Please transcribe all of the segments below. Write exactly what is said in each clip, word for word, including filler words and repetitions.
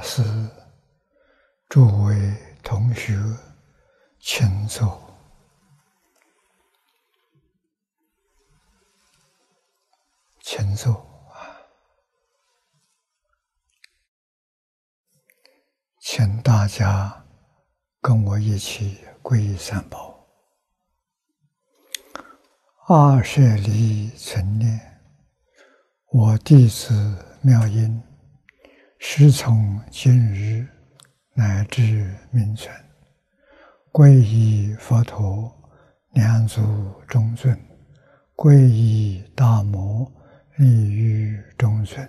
法师、诸位同学，请坐。请坐啊！请大家跟我一起皈依三宝。二舍离存念，我弟子妙音，师从今日乃至明存，皈依佛陀，两足中尊；皈依大摩，立于中尊；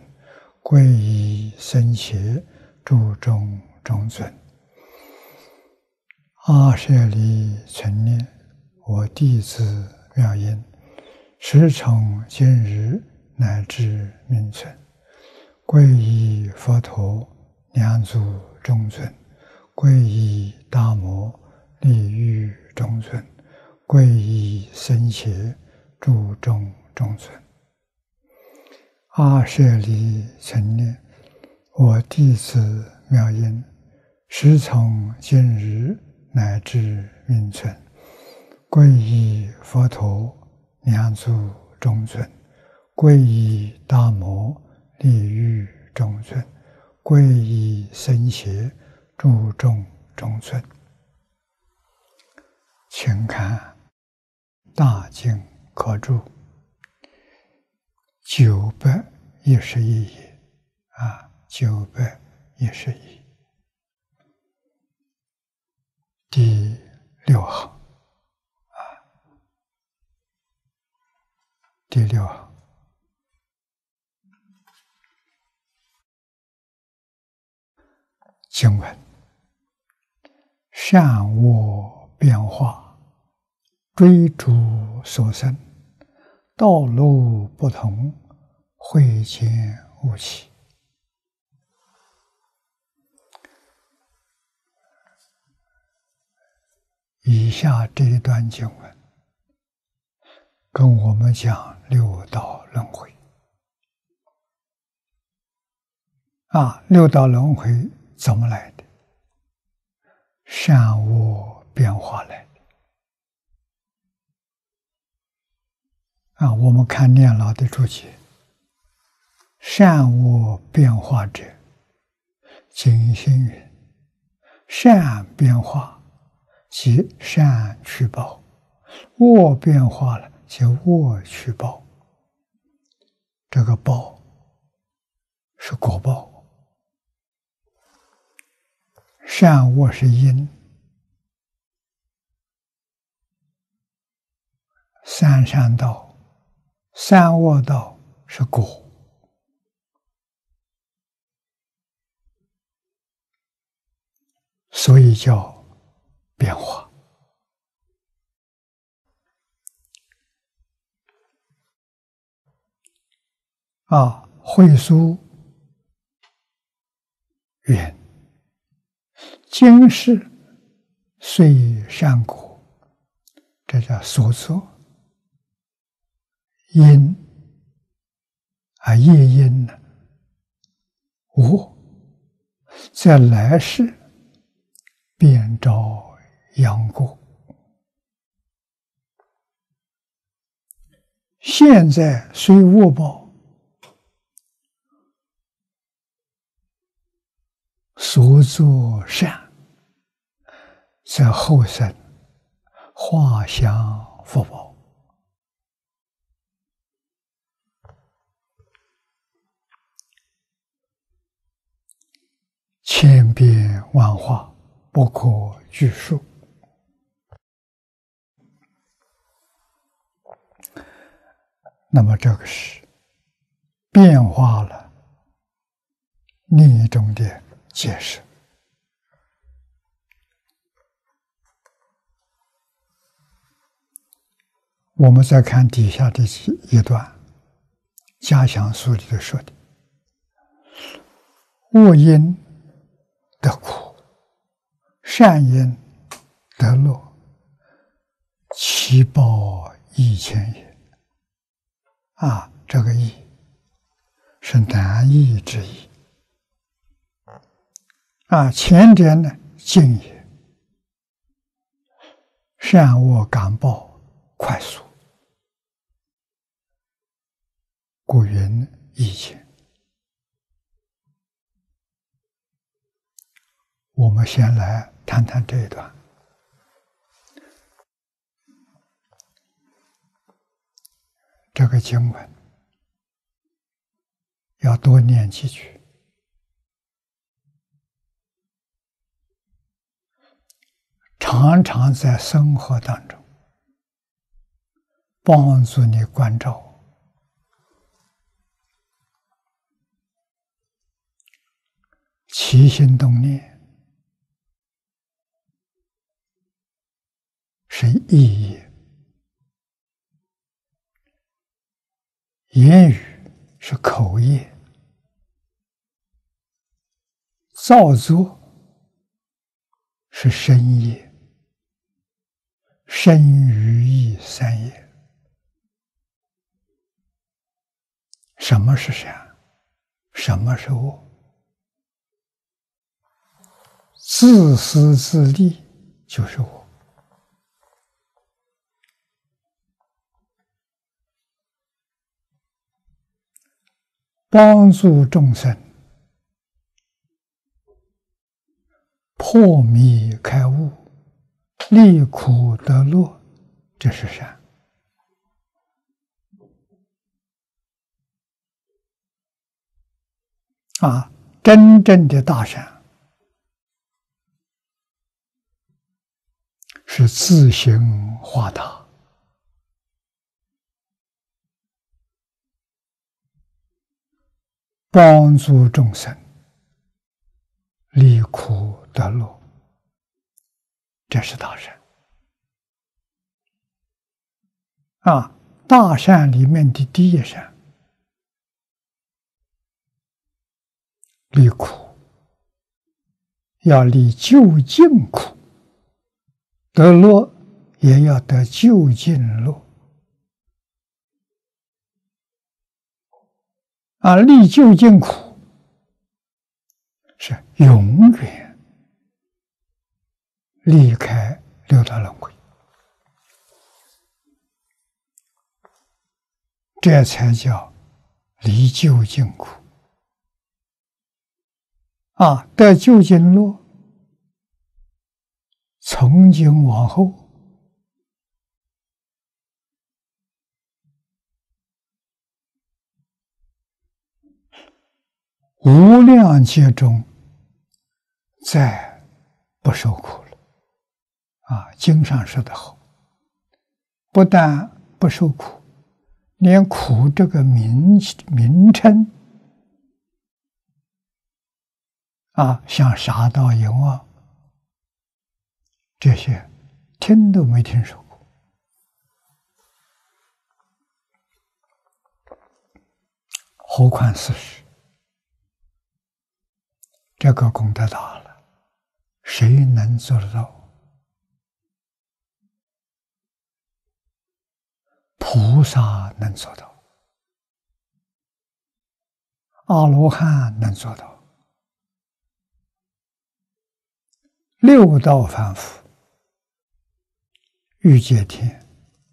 皈依僧伽，注中中尊。阿舍离存念，我弟子妙音，师从今日乃至明存，皈依佛陀，两足中尊；皈依大摩，立于中尊；皈依僧伽，注中中尊。阿舍离存念，我弟子妙音，师从今日乃至明存，皈依佛陀，两足中尊；皈依大摩，立于中尊；皈依僧伽，注中中尊。请看《大经科注》九百一十一页啊，九百一十一，第六行啊，第六行。经文：善恶变化，追逐所生；道路不同，慧见悟起。以下这一段经文跟我们讲六道轮回啊，六道轮回怎么来的？善恶变化来的啊！我们看念老的注解：善恶变化者，尽心云，善变化即善去报，恶变化了即恶去报。这个报是果报。善恶是因，三善道、三恶道是果。所以叫变化。啊，慧疏远。今世虽善果，这叫所作因啊，业因呢无，在来世便招殃果。现在虽恶报，所作善，在后生化享福报。千变万化，不可拘束。那么这个是变化了另一种的解释。我们再看底下这一段加强书里头说的：恶因得苦，善因得乐，其报亦浅也。啊，这个义是难易之意，啊，前者呢，静也，善恶感报快速。古云以前，我们先来谈谈这一段。这个经文要多念几句。 常常在生活当中帮助你关照，起心动念是意义，言语是口业，造作是身业。 身语意三业，什么是善？什么是恶？自私自利就是我。帮助众生破迷开悟。 离苦得乐，这是善。啊，真正的大善是自行化他，帮助众生离苦得乐。 这是大善啊！大善里面的第一善，离苦，要离究竟苦；得乐，也要得究竟乐。啊，离究竟苦是永远。 离开六道轮回，这才叫离究竟苦啊！得究竟乐，从今往后无量劫中，再不受苦。 啊，经上说得好，不但不受苦，连苦这个名名称，啊，像杀盗淫妄这些，听都没听说过，何况四十，这个功德大了，谁能做得到？ 菩萨能做到，阿罗汉能做到，六道凡夫、欲界天、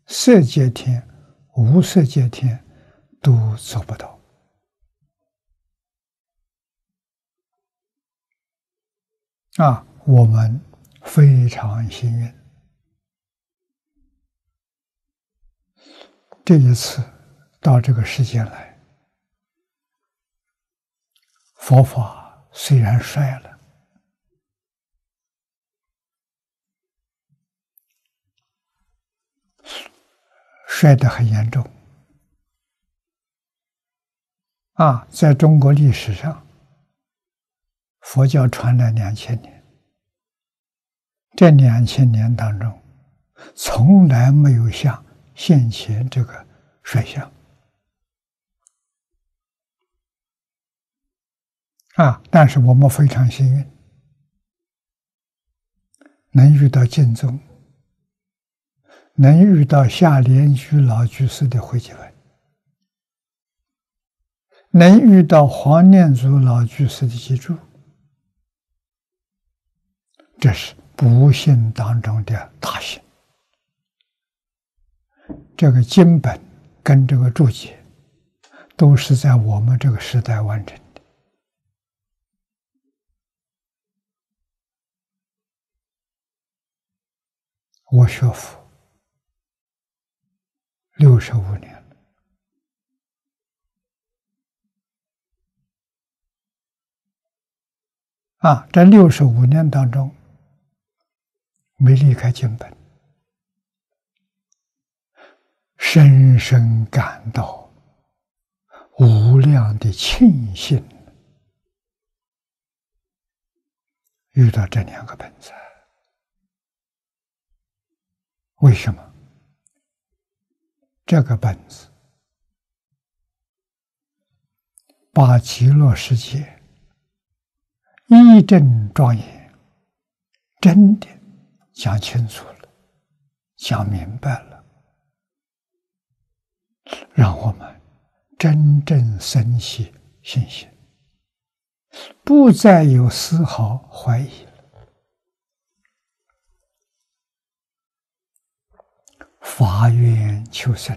色界天、无色界天都做不到。啊，我们非常幸运。 这一次到这个世界来，佛法虽然衰了，衰得很严重啊！在中国历史上，佛教传了两千年，这两千年当中，从来没有像。 现前这个衰相啊，但是我们非常幸运，能遇到净宗，能遇到夏莲居老居士的慧解文，能遇到黄念祖老居士的集注，这是不信当中的大信。这个经本跟这个注解，都是在我们这个时代完成的。我学佛六十五年了，啊，在六十五年当中，没离开经本，深深感到无量的庆幸，遇到这两个本子。为什么？这个本子把极乐世界一真庄严真的讲清楚了，讲明白了，让我们真正升起信心，不再有丝毫怀疑了。发愿求生，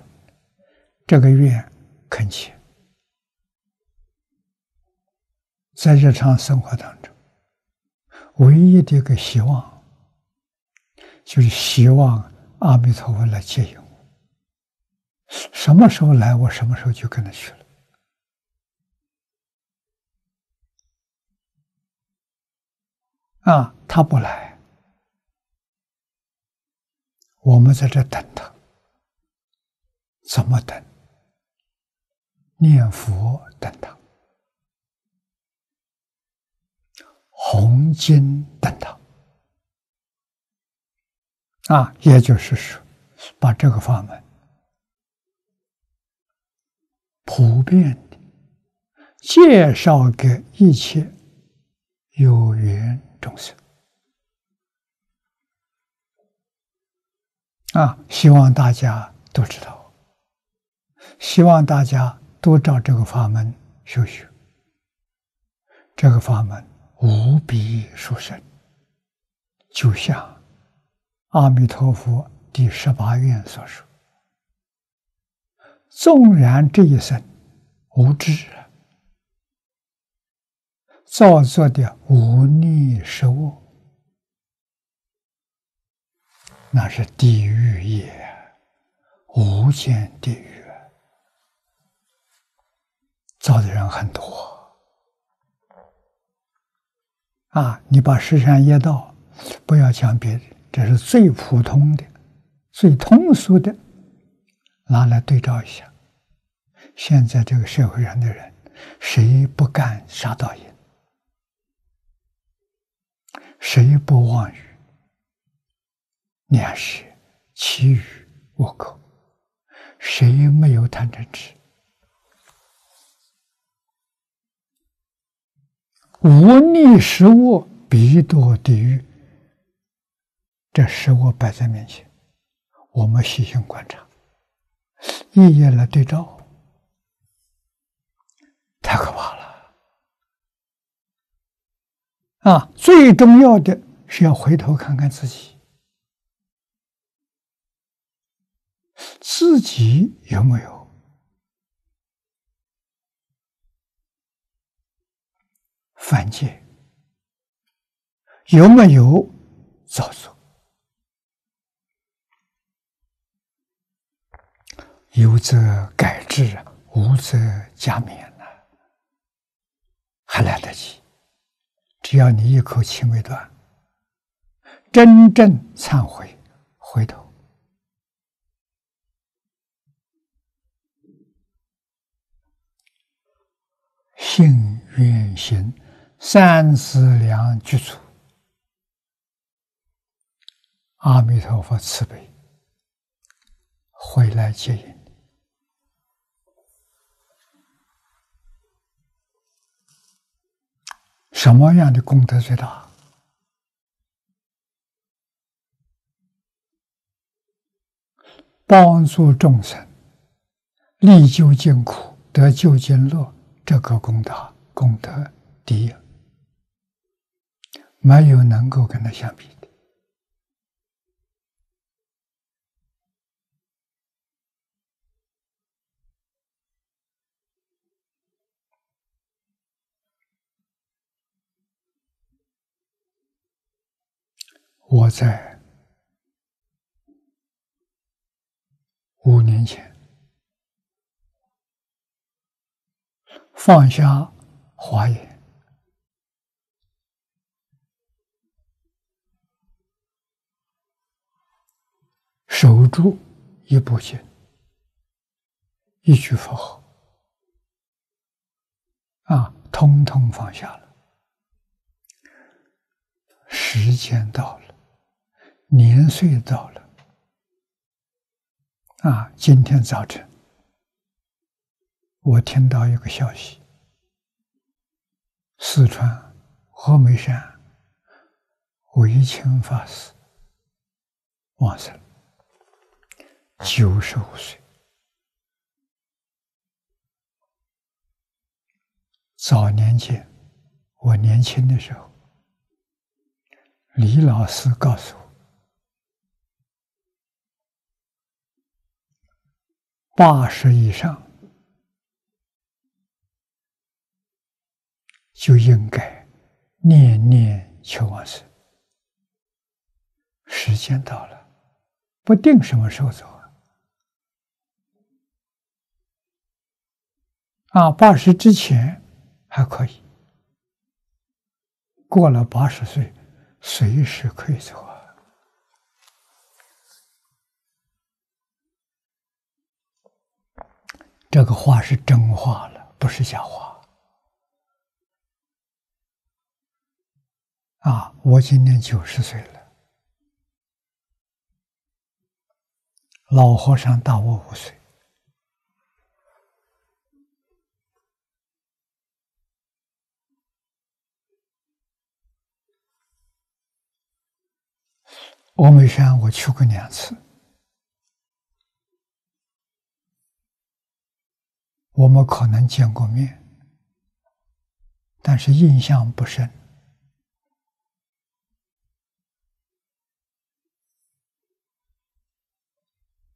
这个愿恳切，在日常生活当中，唯一的一个希望，就是希望阿弥陀佛来接引我。什么时候来，我什么时候就跟他去了。啊，他不来，我们在这等他，怎么等？念佛等他，弘经等他，啊，也就是说，把这个法门普遍的介绍给一切有缘众生。啊，希望大家都知道，希望大家都照这个法门修学。这个法门无比殊胜，就像阿弥陀佛第十八愿所说：“纵然这一生无知，造作的无逆十恶。”那是地狱业，无间地狱，造的人很多啊！你把十善业道，不要讲别人，这是最普通的、最通俗的，拿来对照一下。现在这个社会上的人，谁不干杀盗淫？谁不妄语？两舌、绮语、恶口，谁没有贪嗔痴？无逆十恶，必堕地狱。这十恶摆在面前，我们细心观察，一一来对照，太可怕了！啊，最重要的是要回头看看自己。自己有没有犯戒？有没有造作？有则改之，无则加勉呢、啊？还来得及，只要你一口气没断，真正忏悔，回头。信愿行三资粮具足，阿弥陀佛慈悲回来接引你。什么样的功德最大？帮助众生历究竟苦，得究竟乐，这个功德功德第一，没有能够跟他相比的。我在五年前放下华严，守住一部经，一句佛号，啊，通通放下了。时间到了，年岁到了，啊，今天早晨我听到一个消息，四川峨眉山惟清法师往生，九十五岁，早年间，我年轻的时候，李老师告诉我，八十以上就应该念念求往生。时间到了，不定什么时候走啊。啊，八十之前还可以，过了八十岁，随时可以走啊。这个话是真话了，不是假话。啊，我今年九十岁了，老和尚大我五岁。峨眉山我去过两次，我们可能见过面，但是印象不深。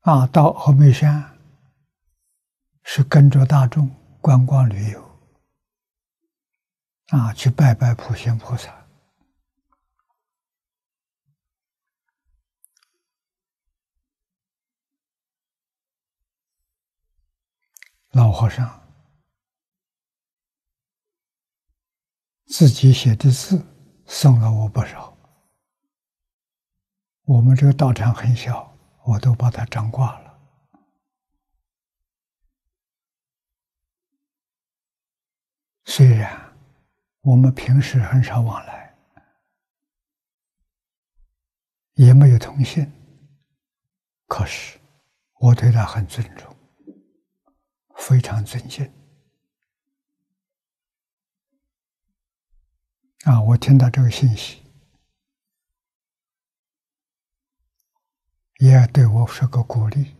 啊，到峨眉山是跟着大众观光旅游，啊，去拜拜普贤菩萨。老和尚自己写的字送了我不少，我们这个道场很小，我都把它掌挂了。虽然我们平时很少往来，也没有通信，可是我对他很尊重，非常尊敬。啊，我听到这个信息，也对我是个鼓励。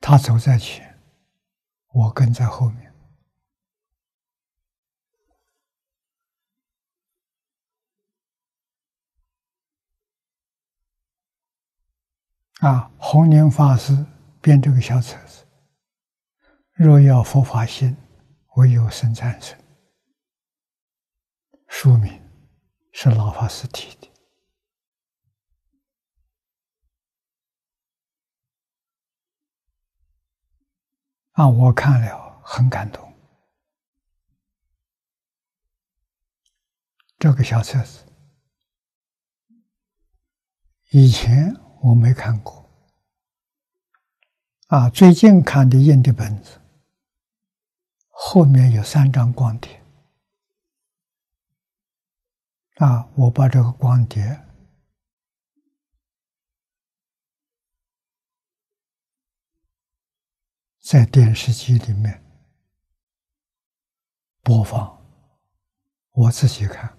他走在前，我跟在后面。啊，弘宁法师编这个小册子，若要佛法心，唯有僧参僧。书名是老法师提的。啊，我看了很感动。这个小册子，以前我没看过。啊，最近看的印的本子，后面有三张光碟。啊，我把这个光碟在电视机里面播放，我自己看，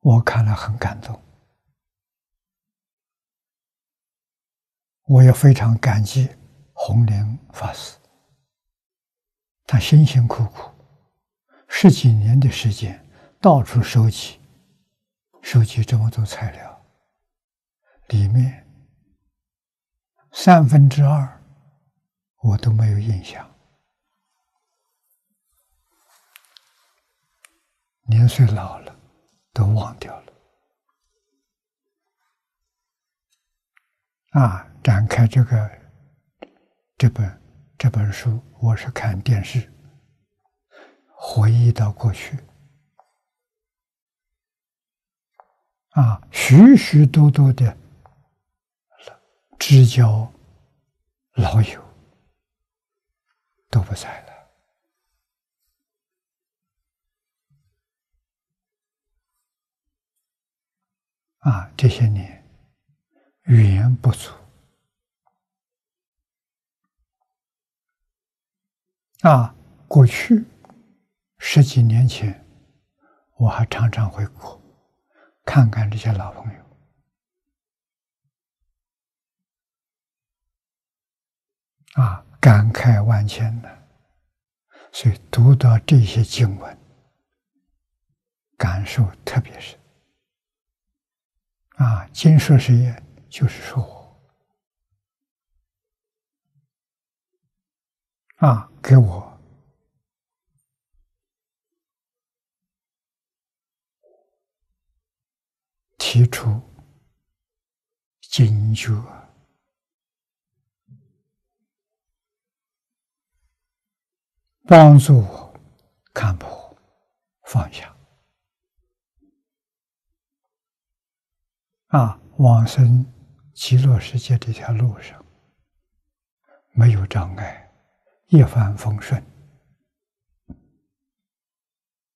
我看了很感动。我也非常感激弘宁法师，他辛辛苦苦十几年的时间，到处收集，收集这么多材料，里面三分之二我都没有印象，年岁老了都忘掉了。啊，展开这个这本这本书，我是看电视，回忆到过去。啊，许许多多的知交老友都不在了。啊，这些年语言不足，啊，过去十几年前，我还常常回国看看这些老朋友。啊，感慨万千的，所以读到这些经文，感受特别深。啊，今说是也，就是说我，啊，给我提出警觉，帮助我看破放下。啊，往生极乐世界这条路上没有障碍，一帆风顺。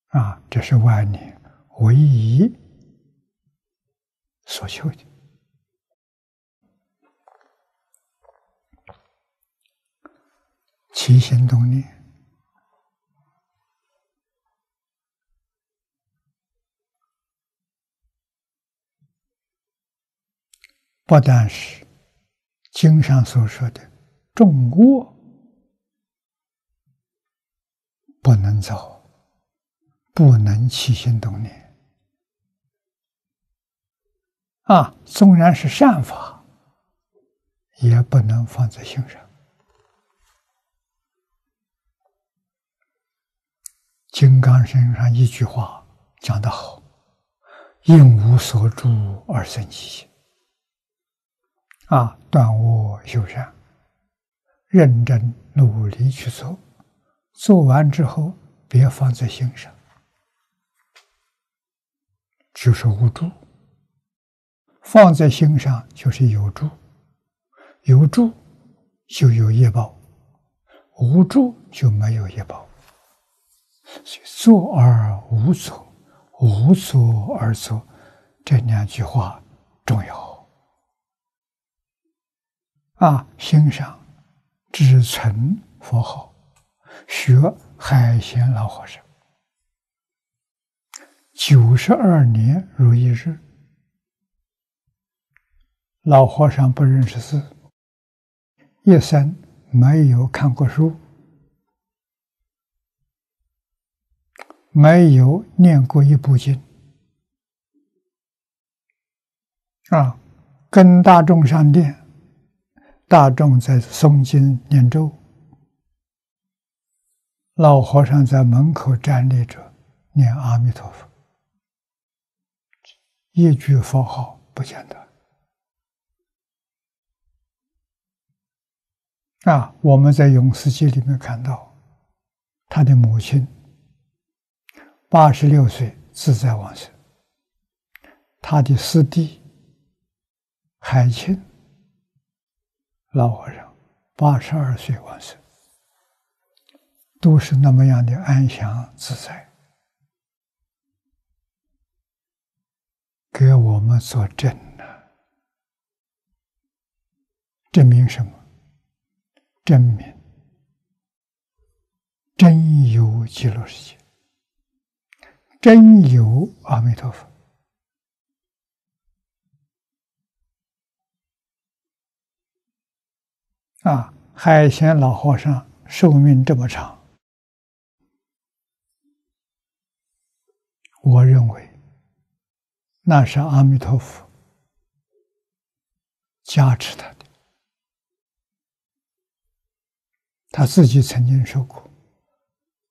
啊，这是万年唯一所求的。起心动念，不但是经上所说的重恶不能造，不能起心动念，啊，纵然是善法也不能放在心上。金刚身上一句话讲得好，应无所住而生其心。啊，断恶修善，认真努力去做，做完之后别放在心上，就是无助。放在心上就是有助，有助就有业报，无助就没有业报。做而无所，无所而作，这两句话重要。啊，心上只存佛号，学海贤老和尚，九十二年如一日。老和尚不认识字，一生没有看过书，没有念过一部经。啊，跟大众上殿。大众在诵经念咒，老和尚在门口站立着念阿弥陀佛，一句佛号不简单。啊，我们在《永世记》里面看到，他的母亲八十六岁自在往生，他的师弟海清老和尚八十二岁往生，都是那么样的安详自在，给我们作证呢、啊。证明什么？证明真有极乐世界，真有阿弥陀佛。啊，海贤老和尚寿命这么长，我认为那是阿弥陀佛加持他的。他自己曾经说过，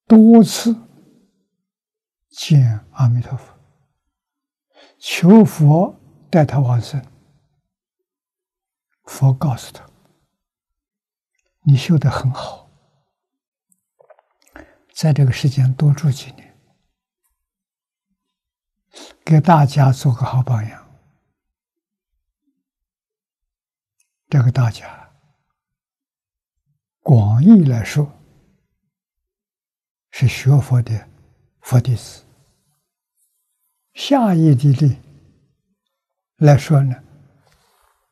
多次见阿弥陀佛，求佛带他往生。佛告诉他，你修得很好，在这个世间多住几年，给大家做个好榜样。这个大家广义来说是学佛的佛弟子，下义地力来说呢，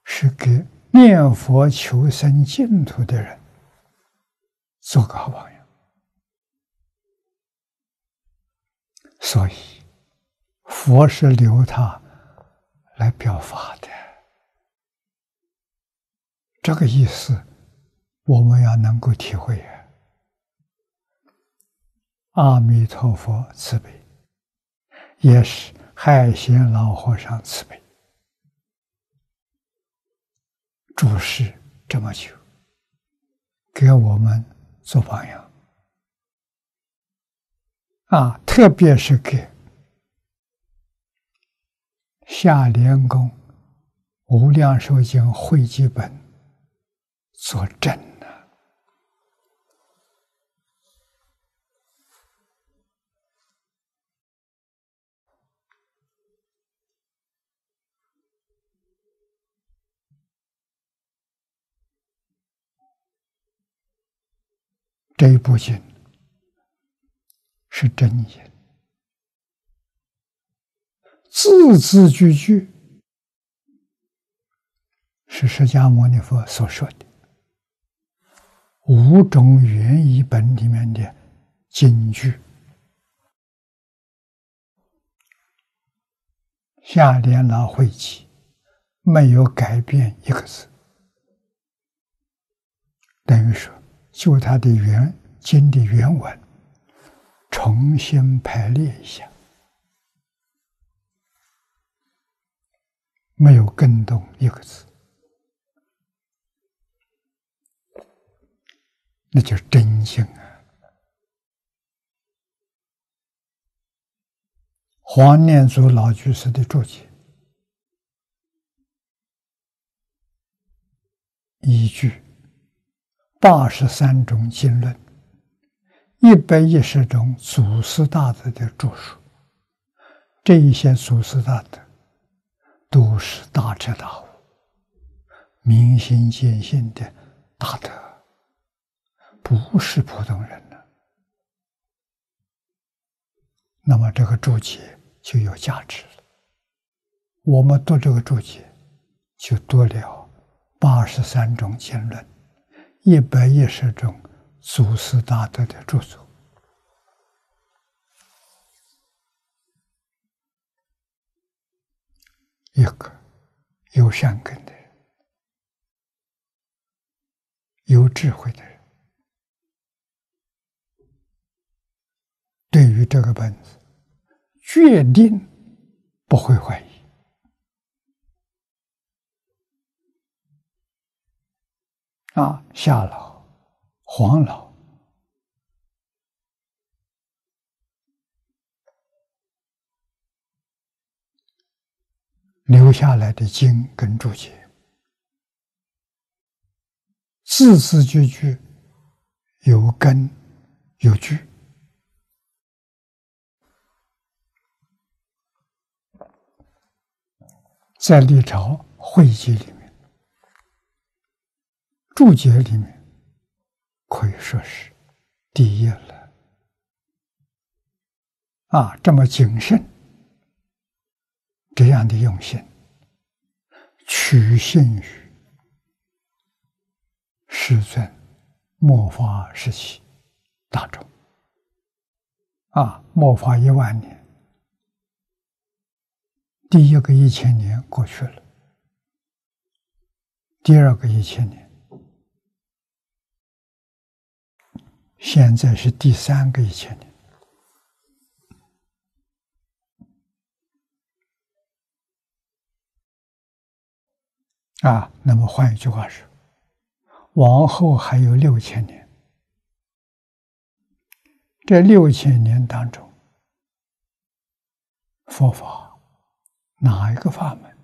是给念佛求生净土的人做个好榜样。所以佛是留他来表法的，这个意思我们要能够体会啊。阿弥陀佛慈悲，也是海贤老和尚慈悲，住世这么久，给我们做榜样啊，特别是给下莲宫无量寿经汇集本做证。这一部经是真言，字字句句是释迦牟尼佛所说的五种原译本里面的金句。下莲老汇集没有改变一个字，等于说就它的原经的原文重新排列一下，没有更动一个字，那就是真经啊。黄念祖老居士的注解依据八十三种经论，一百一十种祖师大德的著述，这一些祖师大德都是大彻大悟、明心见性的大德，不是普通人了。那么这个注解就有价值了。我们读这个注解，就读了八十三种经论。一百一十种祖师大德的著作，一个有善根的人，有智慧的人，对于这个本子，决定不会怀疑。啊，夏老、黄老留下来的经跟注解，字字句句有根有据，在历朝汇集里面，注解里面可以说是第一了啊！这么谨慎，这样的用心，取信于世尊末法时期大众啊，末法一万年，第一个一千年过去了，第二个一千年。现在是第三个一千年，啊，那么换一句话是，往后还有六千年。这六千年当中，佛法哪一个法门，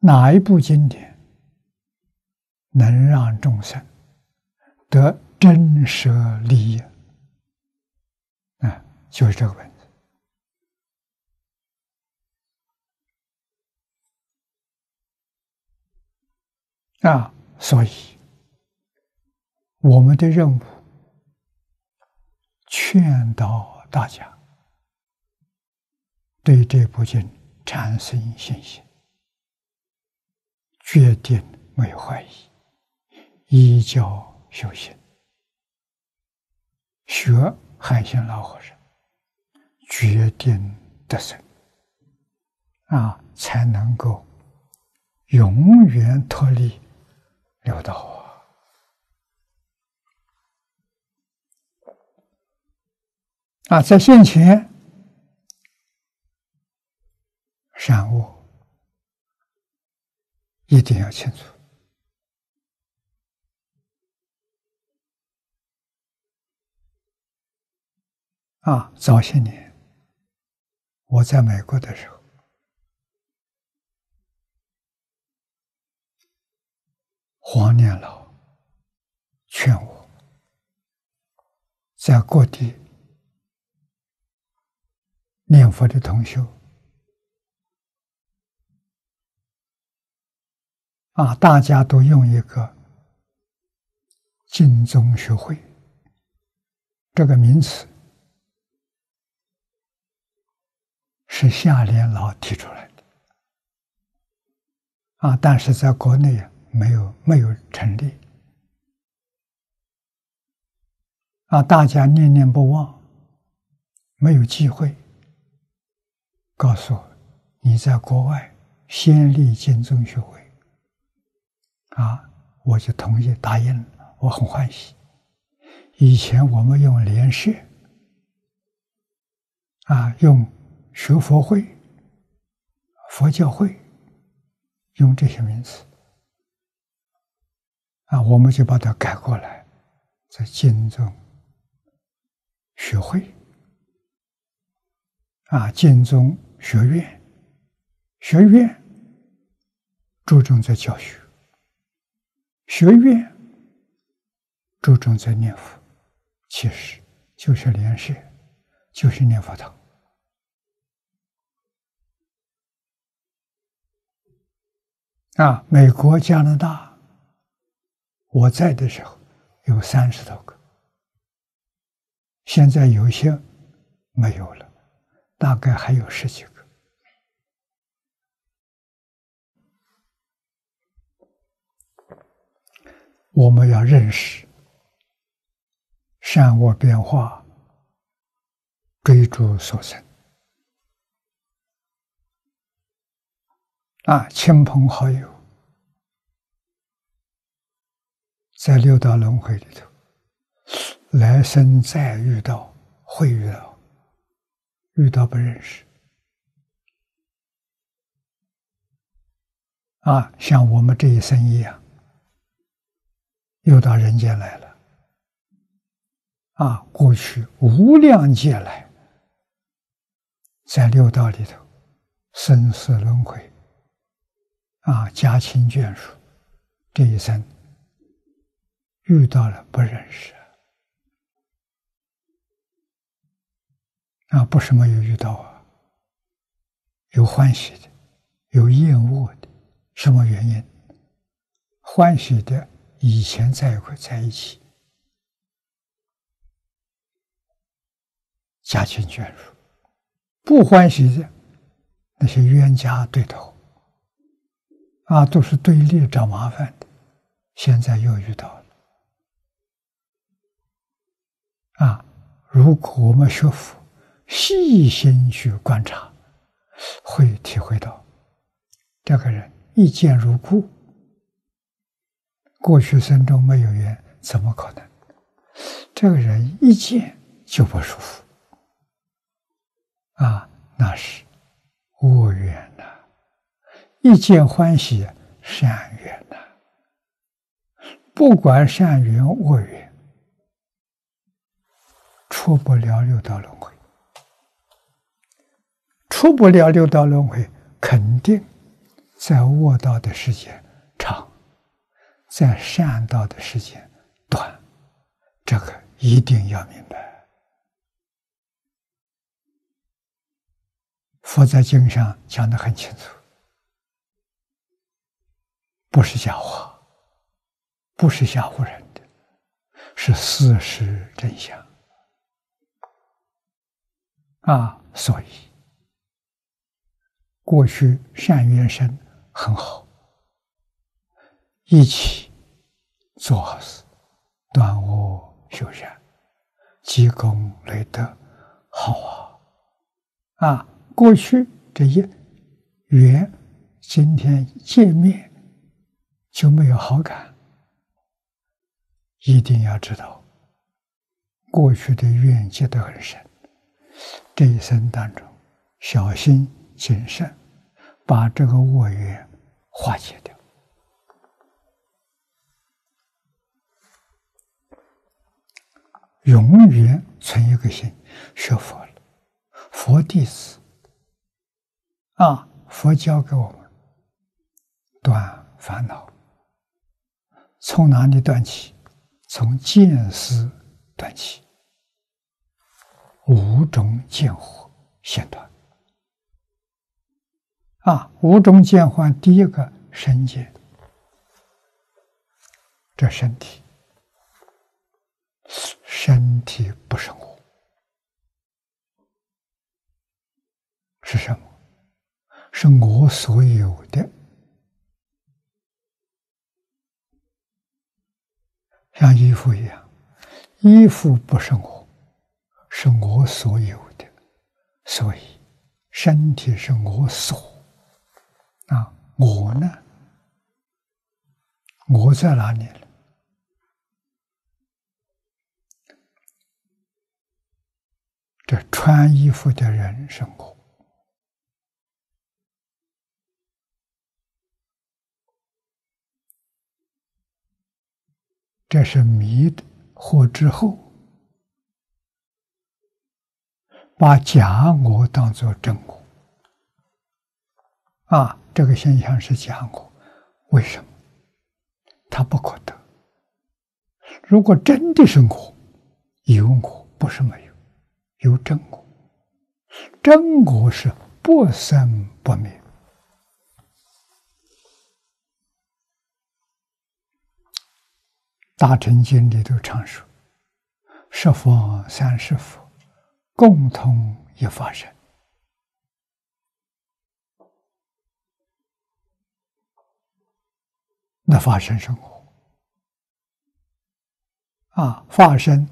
哪一部经典，能让众生得真实利益？啊，就是这个问题。 啊，所以我们的任务，劝导大家对这部经产生信心，决定没有怀疑，依教修行，学海鲜老和尚，决定得胜，啊，才能够永远脱离 六道啊！啊，在现前善恶一定要清楚啊！早些年我在美国的时候， 黄念老劝我，在各地念佛的同修啊，大家都用一个“净宗学会”这个名词，是夏莲老提出来的啊，但是在国内啊， 没有没有成立啊！大家念念不忘，没有机会。告诉我，你在国外先立净宗学会啊，我就同意答应了，我很欢喜。以前我们用联社啊，用学佛会、佛教会，用这些名词。 啊，我们就把它改过来，在净宗学会、啊净宗学院、学院注重在教学，学院注重在念佛，其实就是莲社，就是念佛堂。啊，美国、加拿大。 我在的时候有三十多个，现在有些没有了，大概还有十几个。我们要认识善恶变化，追逐所生。啊，亲朋好友。 在六道轮回里头，来生再遇到，会遇到，遇到不认识。啊，像我们这一生一样，又到人间来了。啊，过去无量劫来，在六道里头，生死轮回，啊，家亲眷属，这一生。 遇到了不认识啊，不是没有遇到啊，有欢喜的，有厌恶的，什么原因？欢喜的以前在一块在一起，家亲眷属；不欢喜的那些冤家对头啊，都是对立找麻烦的，现在又遇到了。 啊！如果我们学佛，细心去观察，会体会到，这个人一见如故，过去生中没有缘，怎么可能？这个人一见就不舒服，啊，那是恶缘呐、啊，一见欢喜善缘呐、啊，不管善缘恶缘，出不了六道轮回，出不了六道轮回，肯定在恶道的时间长，在善道的时间短，这个一定要明白。佛在经上讲得很清楚，不是假话，不是吓唬人的，是事实真相啊！所以过去善缘生很好，一起做好事，断恶修善，积功累德，好啊！啊！过去这一缘，今天见面就没有好感。一定要知道，过去的怨结得很深，这一生当中小心谨慎，把这个恶缘化解掉。永远存一个心，学佛了，佛弟子。啊，佛教给我们断烦恼，从哪里断起？从见思断起，五种见惑先断。啊，五种见惑，第一个身见，这身体，身体不是我，是什么？是我所有的，像衣服一样，衣服不是我，是我所有的，所以身体是我所啊，我呢？我在哪里了？这穿衣服的人是我。这是迷惑之后，把假我当作真我啊，这个现象是假我。为什么？它不可得。如果真的是我，有我，不是没有，有真我。真我是不生不灭。大乘经里头常说，十方三世佛，共同一法身。那法身是我啊，法身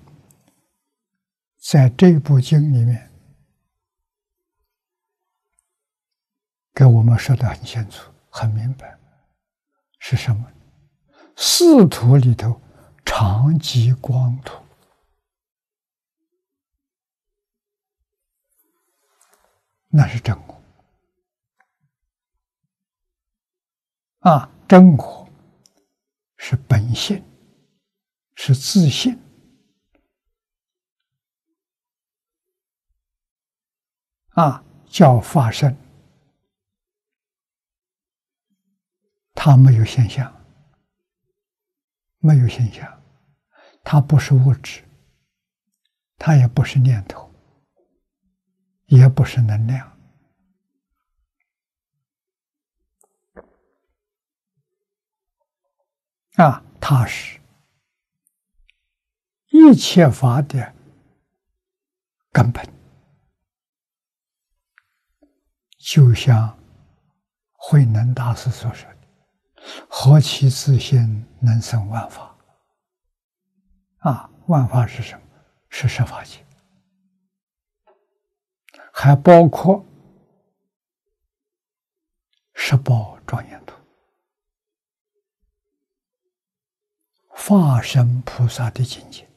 在这部经里面给我们说得很清楚、很明白，是什么？四土里头。常寂光土，那是真我啊！真我是本性，是自性，啊，叫法身，它没有现象，没有现象。它不是物质，它也不是念头，也不是能量，啊，它是一切法的根本，就像慧能大师所说的：“何其自性，能生万法。”啊，万法是什么？是十法界，还包括十宝庄严土。法身菩萨的境界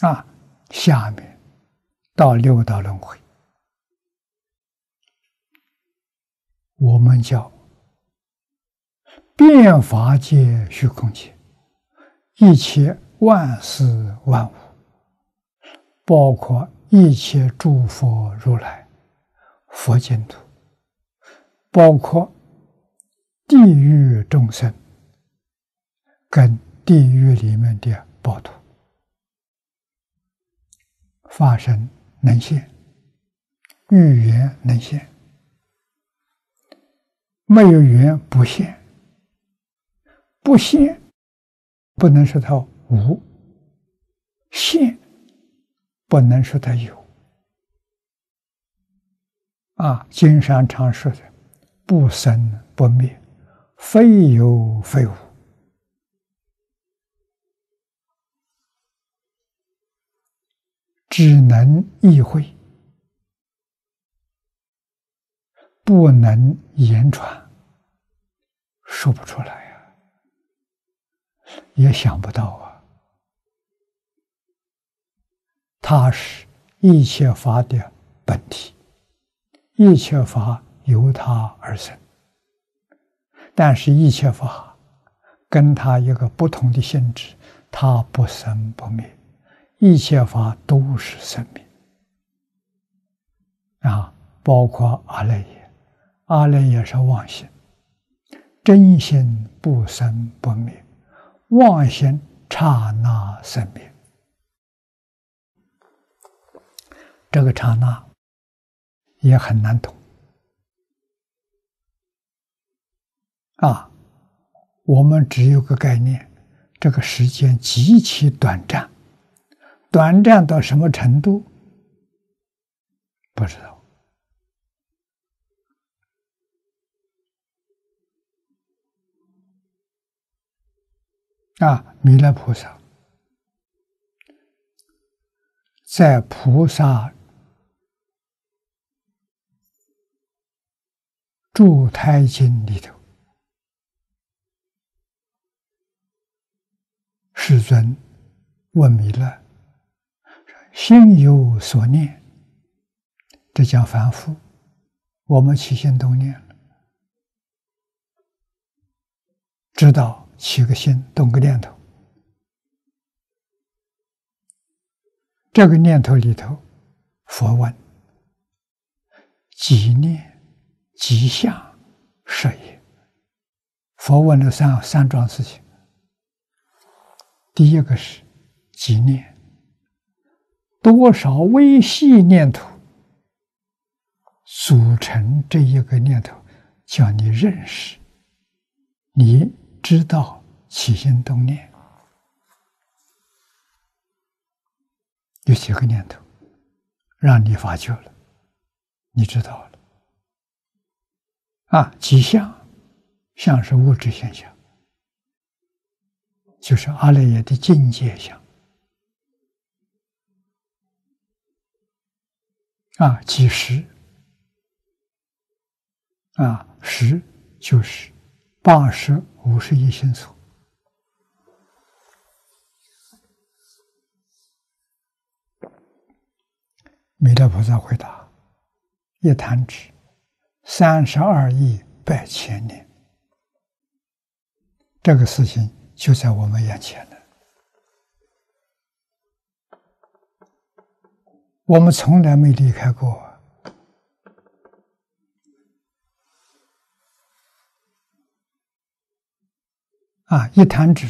啊，下面到六道轮回，我们叫遍法界虚空界，一切万事万物，包括一切诸佛如来佛净土，包括地狱众生跟地狱里面的暴徒，法身能现，语言能现，没有缘不现，不现不能说它无，现不能说它有。啊，经上常说的不生不灭，非有非无。只能意会，不能言传，说不出来呀、啊，也想不到啊。它是一切法的本体，一切法由它而生，但是一切法跟它一个不同的性质，它不生不灭。一切法都是生命啊，包括阿赖耶，阿赖耶是妄心，真心不生不灭，妄心刹那生灭，这个刹那也很难懂啊。我们只有个概念，这个时间极其短暂。短暂到什么程度？不知道。啊，弥勒菩萨在菩萨住胎经里头，世尊问弥勒。心有所念，这叫凡夫。我们起心动念了，知道起个心，动个念头，这个念头里头，佛问：即念即相是也。佛问了三三桩事情，第一个是即念。多少微细念头组成这一个念头，叫你认识，你知道起心动念有几个念头，让你发觉了，你知道了啊。即相，相是物质现象，就是阿赖耶的境界相。啊，即实啊，实就是八识五十一心所。弥勒菩萨回答：一弹指，三十二亿百千年。这个事情就在我们眼前了。我们从来没离开过啊！一弹指，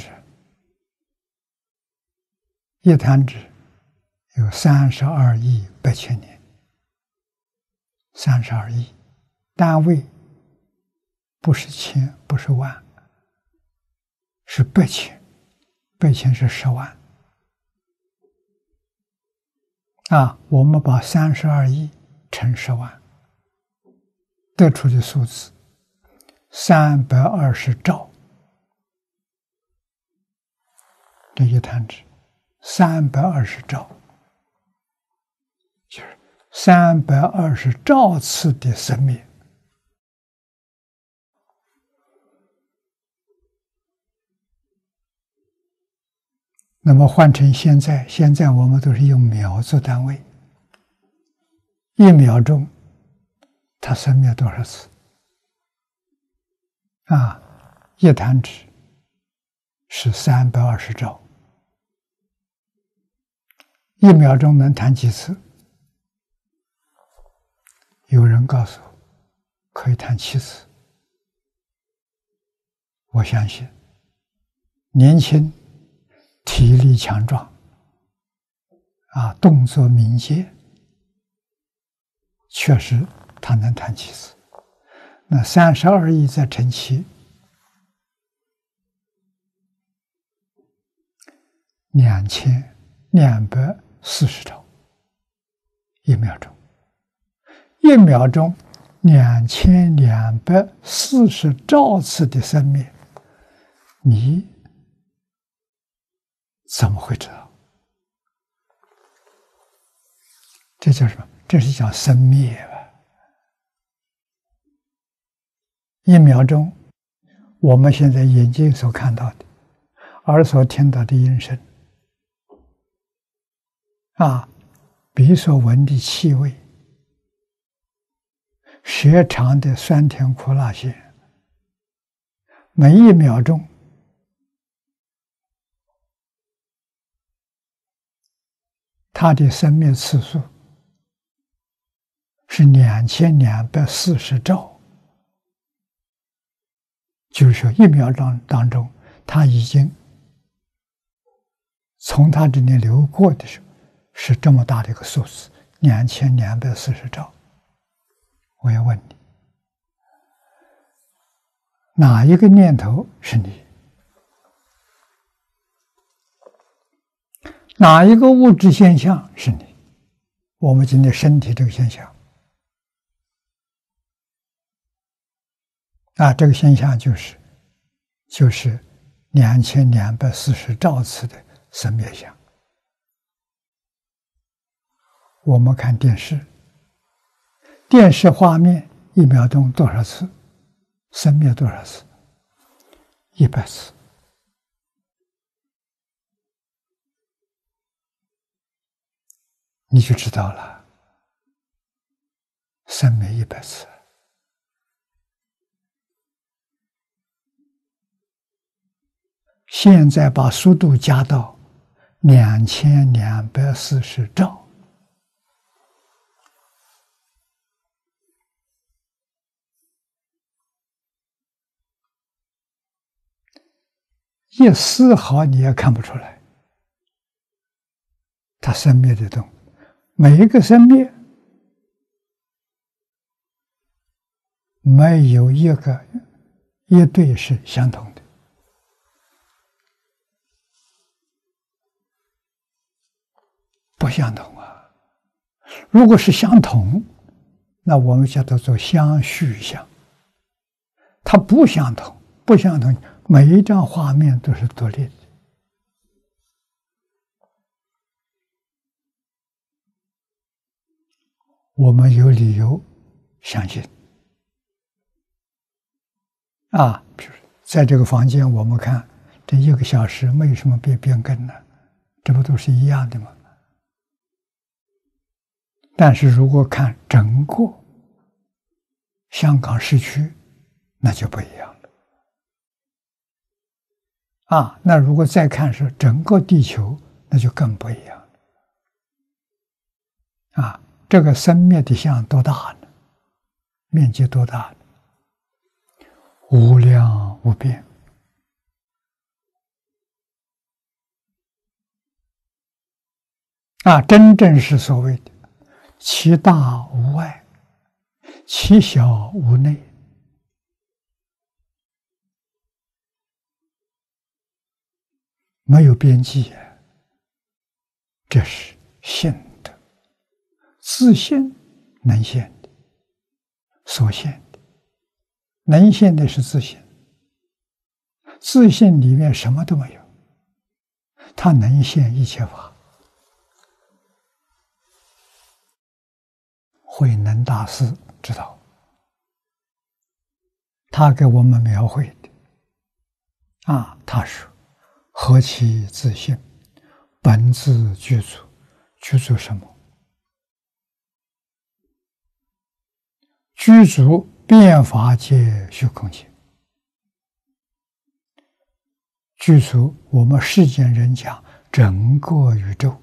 一弹指有三十二亿百千年，三十二亿单位不是千，不是万，是百千，百千是十万。啊，我们把三十二亿乘十万，得出的数字三百二十兆。这一弹指，三百二十兆，就是三百二十兆次的生命。那么换成现在，现在我们都是用秒做单位，一秒钟它生灭多少次？啊，一弹指是三百二十兆，一秒钟能弹几次？有人告诉我，可以弹七次。我相信，年轻、体力强壮，啊，动作敏捷，确实他能弹七次。那三十二亿再乘七，两千两百四十兆一秒钟，一秒钟两千两百四十兆次的生命。你怎么会知道？这叫什么？这是叫生灭吧。一秒钟，我们现在眼睛所看到的，耳所听到的音声，啊，鼻所闻的气味，舌尝的酸甜苦辣咸，每一秒钟。它的生命次数是两千两百四十兆，就是说一秒钟当中，它已经从它这里流过的时候，是这么大的一个数字，两千两百四十兆。我要问你，哪一个念头是你？哪一个物质现象是你？我们今天身体这个现象，啊，这个现象就是就是两千两百四十兆次的生灭相。我们看电视，电视画面一秒钟多少次？生灭多少次？一百次。你就知道了，生灭一百次，现在把速度加到两千两百四十兆，一丝毫你也看不出来，它生灭的动。每一个生灭，没有一个一对是相同的。不相同啊！如果是相同，那我们叫它做相续相。它不相同，不相同，每一张画面都是独立的。我们有理由相信，啊，比如在这个房间，我们看这一个小时没有什么变变更呢，这不都是一样的吗？但是如果看整个香港市区，那就不一样了。啊，那如果再看是整个地球，那就更不一样了。啊。这个生灭的相多大呢？面积多大呢？无量无边。啊，真正是所谓的其大无外，其小无内。没有边际，这是性。自性能现的，所现的，能现的是自性。自性里面什么都没有，它能现一切法。慧能大师知道，他给我们描绘的，啊，他说：“何其自性，本自具足。”具足什么？具足变法界虚空性，具足我们世间人讲整个宇宙。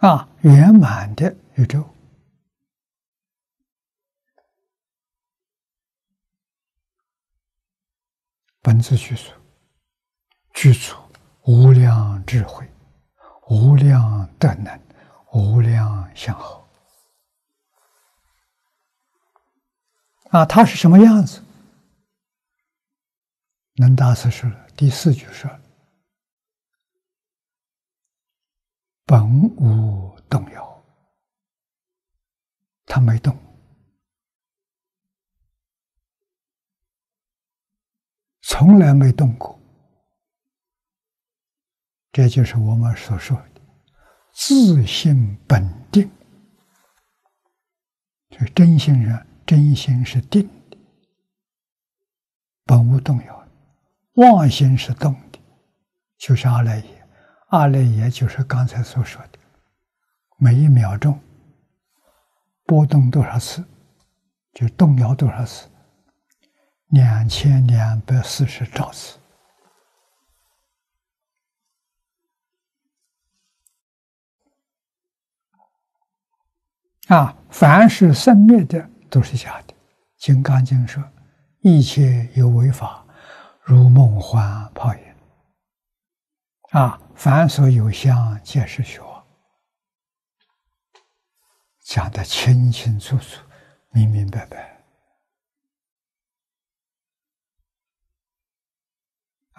啊，圆满的宇宙。文字具足，具足无量智慧，无量德能，无量相好。啊，他是什么样子？能大师说了，第四句说了，本无动摇，他没动。从来没动过，这就是我们所说的自性本定。所以真心人，真心是定的，本无动摇；妄心是动的，就是阿赖耶。阿赖耶就是刚才所说的，每一秒钟波动多少次，就动摇多少次。两千两百四十兆次，啊！凡是生灭的都是假的。《金刚经》说：“一切有为法，如梦幻泡影。”啊，凡所有相，皆是虚妄。讲得清清楚楚，明明白白。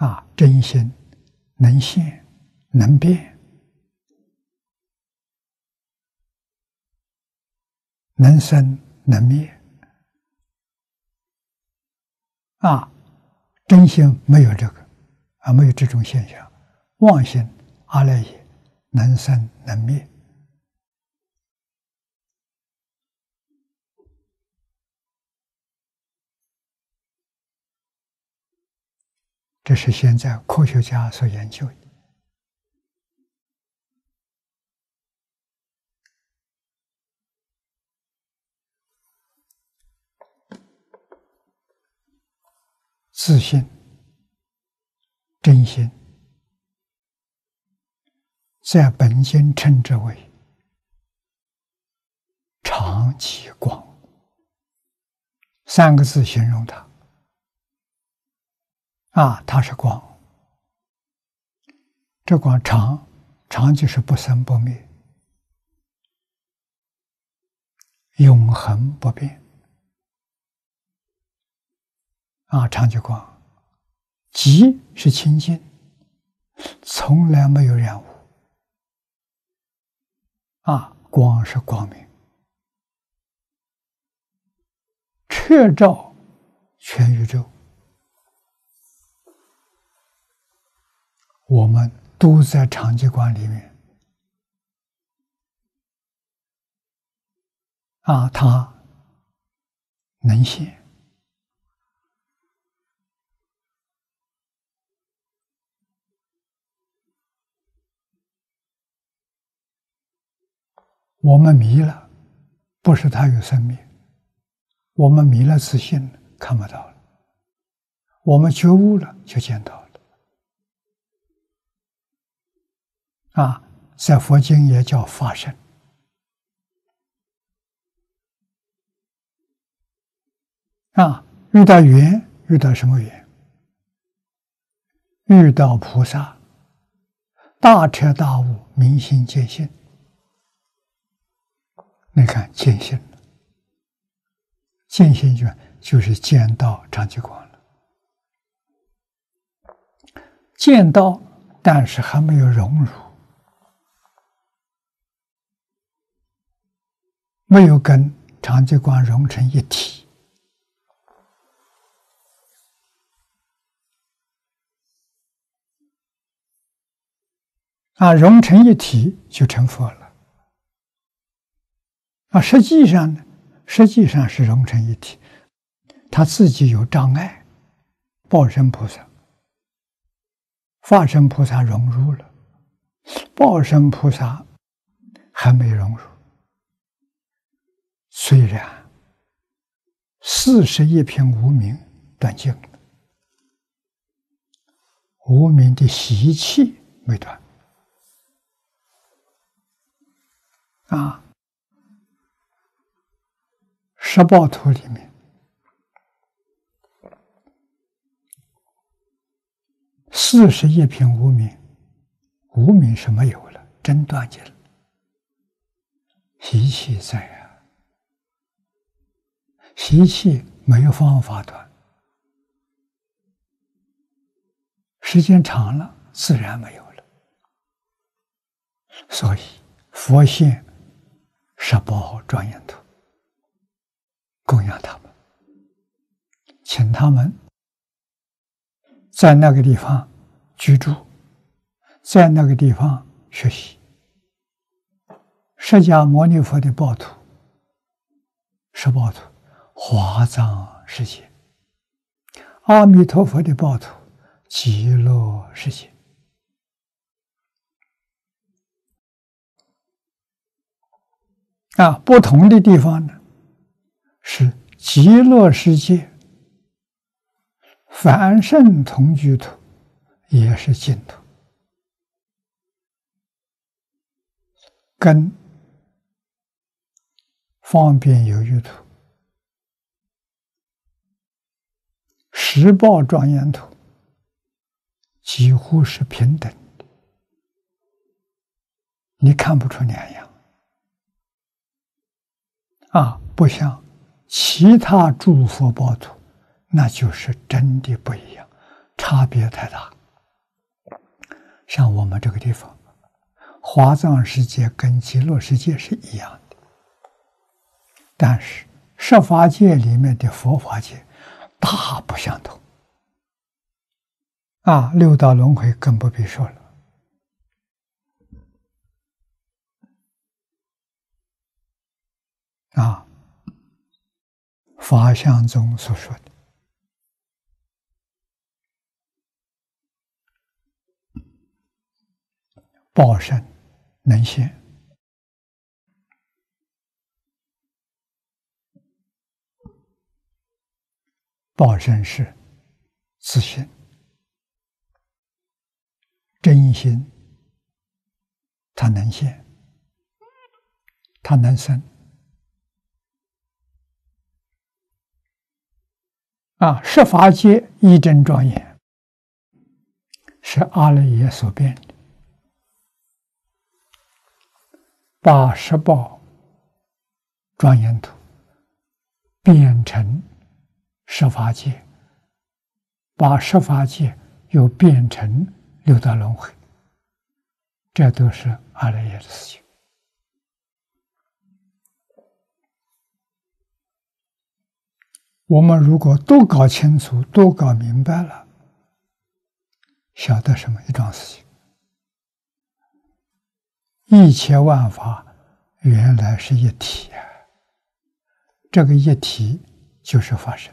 啊，真心能现能变，能生能灭。啊，真心没有这个，啊，没有这种现象。妄心阿赖耶能生能灭。这是现在科学家所研究的。自信、真心，在本经称之为常寂光，三个字形容它。啊，它是光，这光常，常就是不生不灭，永恒不变。啊，常寂光，寂是清净，从来没有染污。啊，光是光明，彻照全宇宙。我们都在常寂光里面，啊，它能现，我们迷了，不是它有生命，我们迷了自信了，看不到了；我们觉悟了，就见到了。啊，在佛经也叫法身。啊，遇到缘，遇到什么缘？遇到菩萨，大彻大悟，明心见性。你看见性了，见性就就是见到常寂光了，见到，但是还没有融入。没有跟常寂光融成一体，啊，融成一体就成佛了。啊，实际上呢，实际上是融成一体，他自己有障碍。报身菩萨、法身菩萨融入了，报身菩萨还没融入。虽然四四十一品无明断尽了，无明的习气没断啊。十报图里面，四十一品无明，无明是没有了，真断尽了，习气在啊。 习气没有方法断，时间长了自然没有了。所以佛现十报庄严图，供养他们，请他们在那个地方居住，在那个地方学习。释迦牟尼佛的报图，十报图。 华藏世界，阿弥陀佛的报土，极乐世界。啊，不同的地方呢，是极乐世界，凡圣同居土，也是净土，跟方便有余土。 十报庄严土几乎是平等的，你看不出两样啊！不像其他诸佛报土，那就是真的不一样，差别太大。像我们这个地方，华藏世界跟极乐世界是一样的，但是十法界里面的佛法界。 大不相同啊！六道轮回更不必说了啊！法相宗所说的报身能现，报身是自信、真心，它能现，它能生。啊，十法界一真庄严，是阿赖耶所变的，把十报庄严土变成。 十法界，把十法界又变成六道轮回，这都是阿赖耶的事情。我们如果都搞清楚、都搞明白了，晓得什么一桩事情？一切万法原来是一体啊，这个一体就是法身。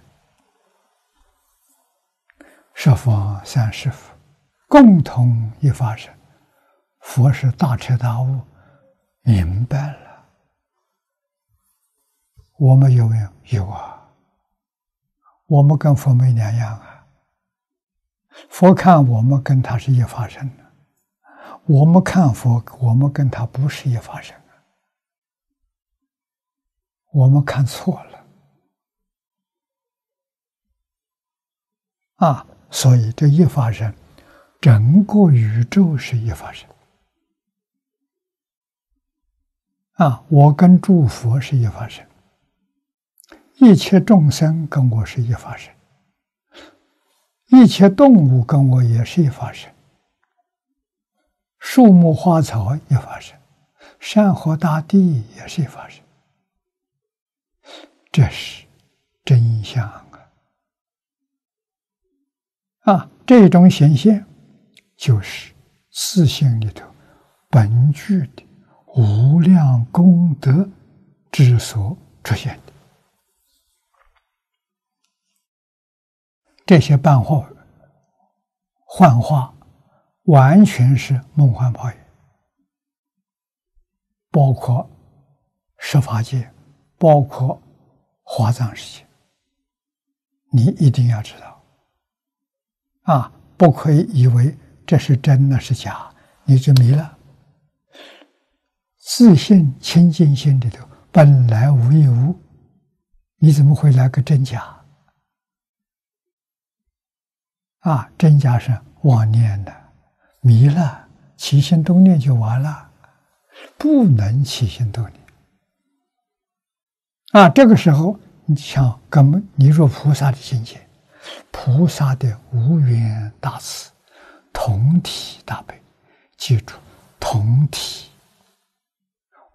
十方三世佛共同一法身，佛是大彻大悟，明白了。我们有没有？有啊。我们跟佛没两样啊。佛看我们跟他是一法身的，我们看佛，我们跟他不是一法身啊。我们看错了啊。 所以，这一法身，整个宇宙是一法身啊！我跟诸佛是一法身，一切众生跟我是一法身，一切动物跟我也是一法身，树木花草一法身，山河大地也是一法身，这是真相。 啊，这种显现就是自性里头本具的无量功德之所出现的。这些幻化、幻化完全是梦幻泡影，包括十法界，包括华藏世界，你一定要知道，啊，不可以以为这是真那是假，你就迷了。自信清净心里头本来无一物，你怎么会来个真假？啊，真假是妄念的，迷了，起心动念就完了，不能起心动念。啊，这个时候你想，根本你入菩萨的境界，菩萨的无缘大慈，同体大悲，记住，同体。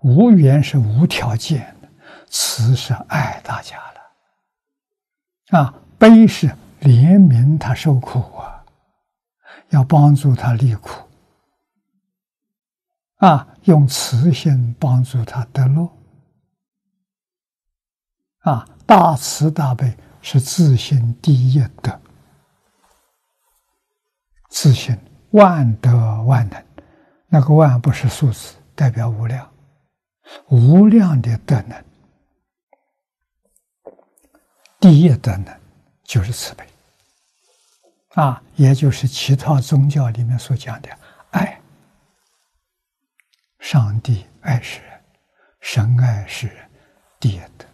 无缘是无条件的，慈是爱大家了，啊，悲是怜悯他受苦啊，要帮助他离苦，啊，用慈心帮助他得乐，啊，大慈大悲是自信第一德，自信万德万能，那个万不是数字，代表无量。无量的德能，第一德能就是慈悲，啊，也就是其他宗教里面所讲的爱。上帝爱世人，神爱世人，第一德。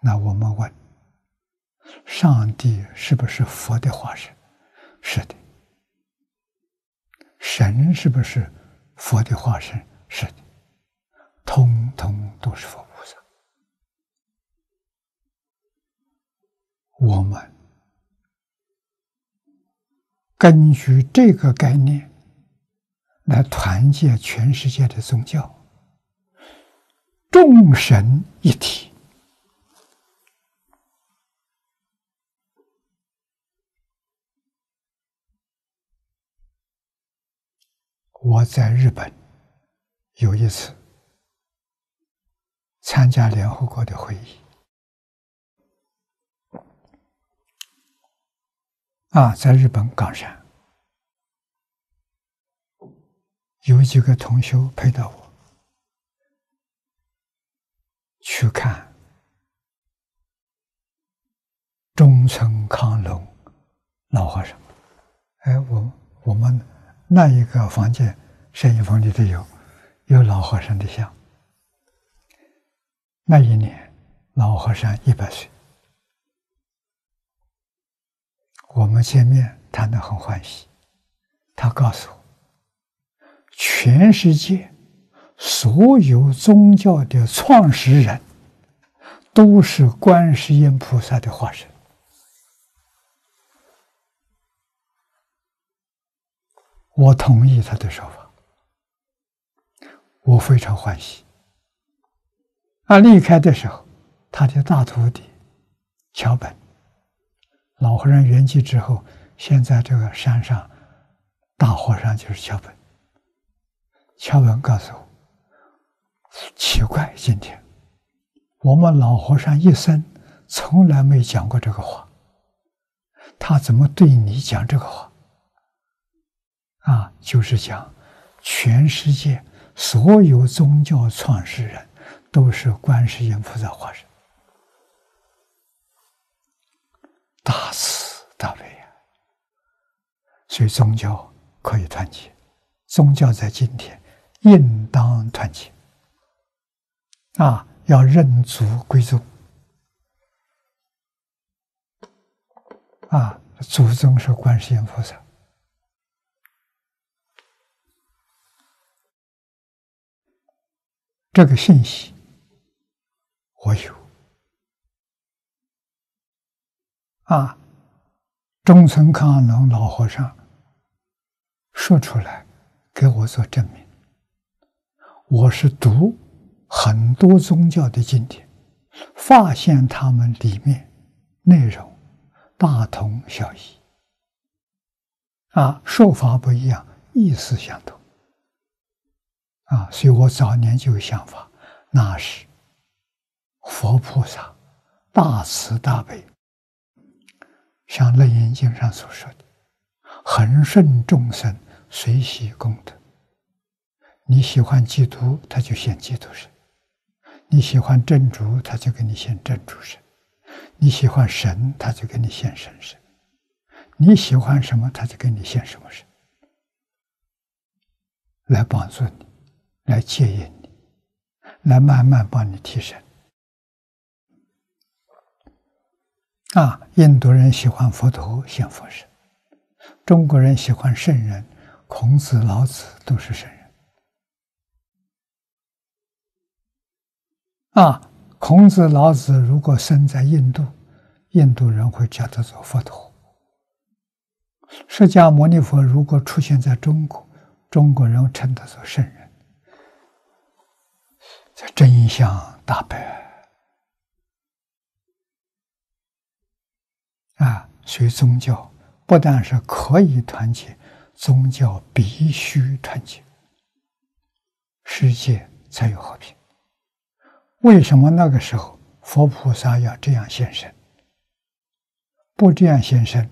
那我们问，上帝是不是佛的化身？是的。神是不是佛的化身？是的。通通都是佛菩萨。我们根据这个概念来团结全世界的宗教，众神一体，我在日本有一次参加联合国的会议，啊，在日本冈山有几个同修陪到我去看中村康隆老和尚。哎，我我们那一个房间圣义房里头有有老和尚的像。那一年，老和尚一百岁，我们见面谈得很欢喜。他告诉我，全世界所有宗教的创始人都是观世音菩萨的化身。我同意他的说法，我非常欢喜。他离开的时候，他的大徒弟桥本老和尚圆寂之后，现在这个山上大和尚就是桥本。桥本告诉我，奇怪，今天我们老和尚一生从来没讲过这个话，他怎么对你讲这个话？啊，就是讲全世界所有宗教创始人都是观世音菩萨化身，大慈大悲啊！所以宗教可以团结，宗教在今天应当团结啊！要认祖归宗啊！祖宗是观世音菩萨，这个信息。我有啊，中村康隆老和尚说出来给我做证明。我是读很多宗教的经典，发现他们里面内容大同小异，啊，说法不一样，意思相同，啊，所以我早年就有想法，那是佛菩萨大慈大悲，像《楞严经》上所说的恒顺众生，随喜功德。你喜欢基督，他就现基督神；你喜欢真主，他就给你现真主神；你喜欢神，他就给你现神神；你喜欢什么，他就给你现什么神，来帮助你，来接引你，来慢慢帮你提升。啊，印度人喜欢佛陀现佛神，中国人喜欢圣人，孔子、老子都是圣人。啊，孔子、老子如果生在印度，印度人会叫他做佛陀；释迦牟尼佛如果出现在中国，中国人称他做圣人。这真相大白啊！所以宗教不但是可以团结，宗教必须团结，世界才有和平。为什么那个时候佛菩萨要这样现身？不这样现身，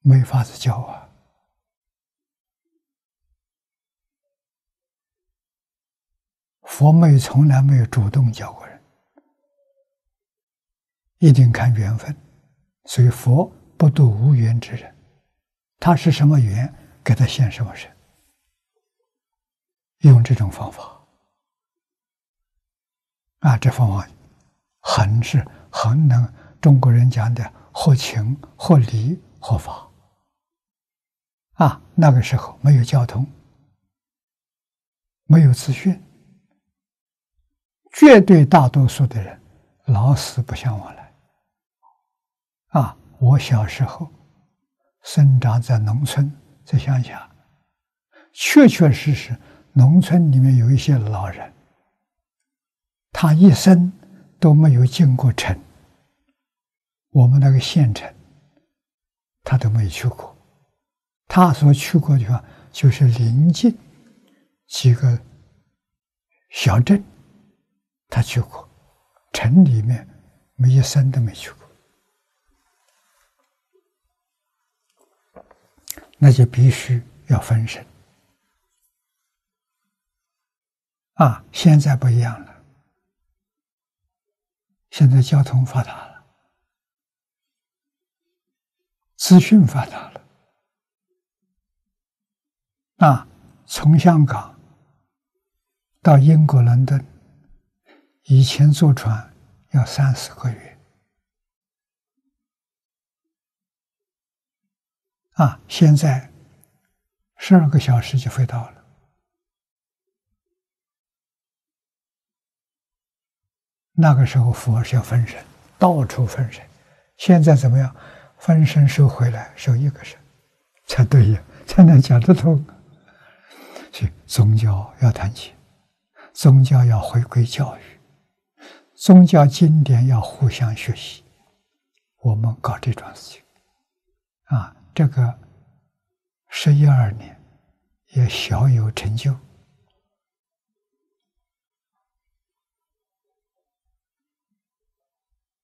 没法子教啊！佛没从来没有主动教过人，一定看缘分。所以佛不度无缘之人，他是什么缘，给他现什么身，用这种方法。啊，这方法很是很能，中国人讲的合情、合理、合法。啊，那个时候没有交通，没有资讯，绝对大多数的人老死不相往来。啊，我小时候生长在农村，在乡下，确确实实，农村里面有一些老人。他一生都没有进过城，我们那个县城他都没去过，他所去过的地方就是邻近几个小镇他去过，城里面没一生都没去过。那就必须要分身啊！现在不一样了，现在交通发达了，资讯发达了。那从香港到英国伦敦，以前坐船要三四个月，啊，现在十二个小时就飞到了。那个时候佛是要分身，到处分身。现在怎么样？分身收回来，收一个身，才对呀，才能讲得通。所以宗教要团结，宗教要回归教育，宗教经典要互相学习。我们搞这桩事情，啊，这个十一二年也小有成就。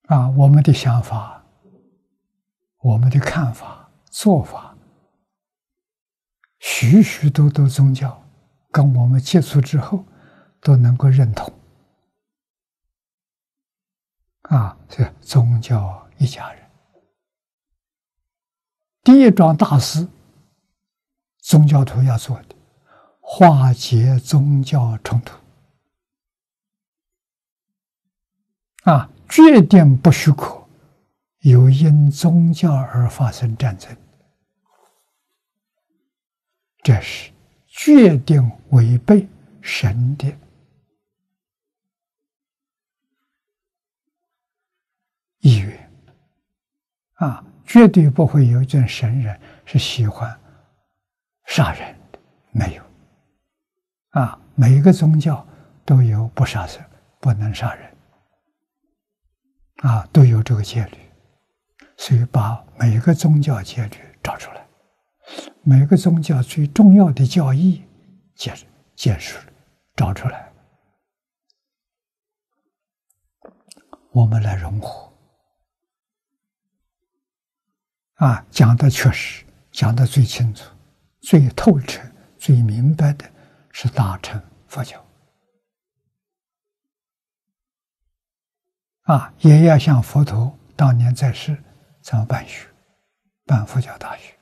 啊，我们的想法，我们的看法、做法，许许多多宗教跟我们接触之后，都能够认同。啊，这宗教一家人。第一桩大事，宗教徒要做的，化解宗教冲突。啊。决定不许可有因宗教而发生战争，这是决定违背神的意愿啊！绝对不会有一尊神人是喜欢杀人的，没有啊！每一个宗教都有不杀生，不能杀人。啊，都有这个戒律，所以把每一个宗教戒律找出来，每个宗教最重要的教义解解释找出来，我们来融合。啊，讲的确实，讲的最清楚、最透彻、最明白的是大乘佛教。啊，也要像佛陀当年在世，咱们办学，办佛教大学，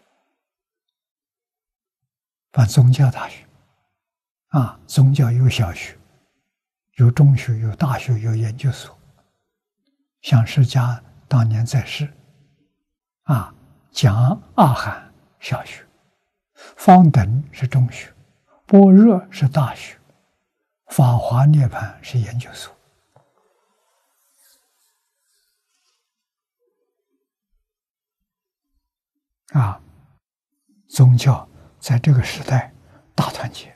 办宗教大学，啊，宗教有小学，有中学，有大学，有研究所。像释迦当年在世，啊，讲阿含小学，方等是中学，般若是大学，法华涅槃是研究所。啊，宗教在这个时代大团结。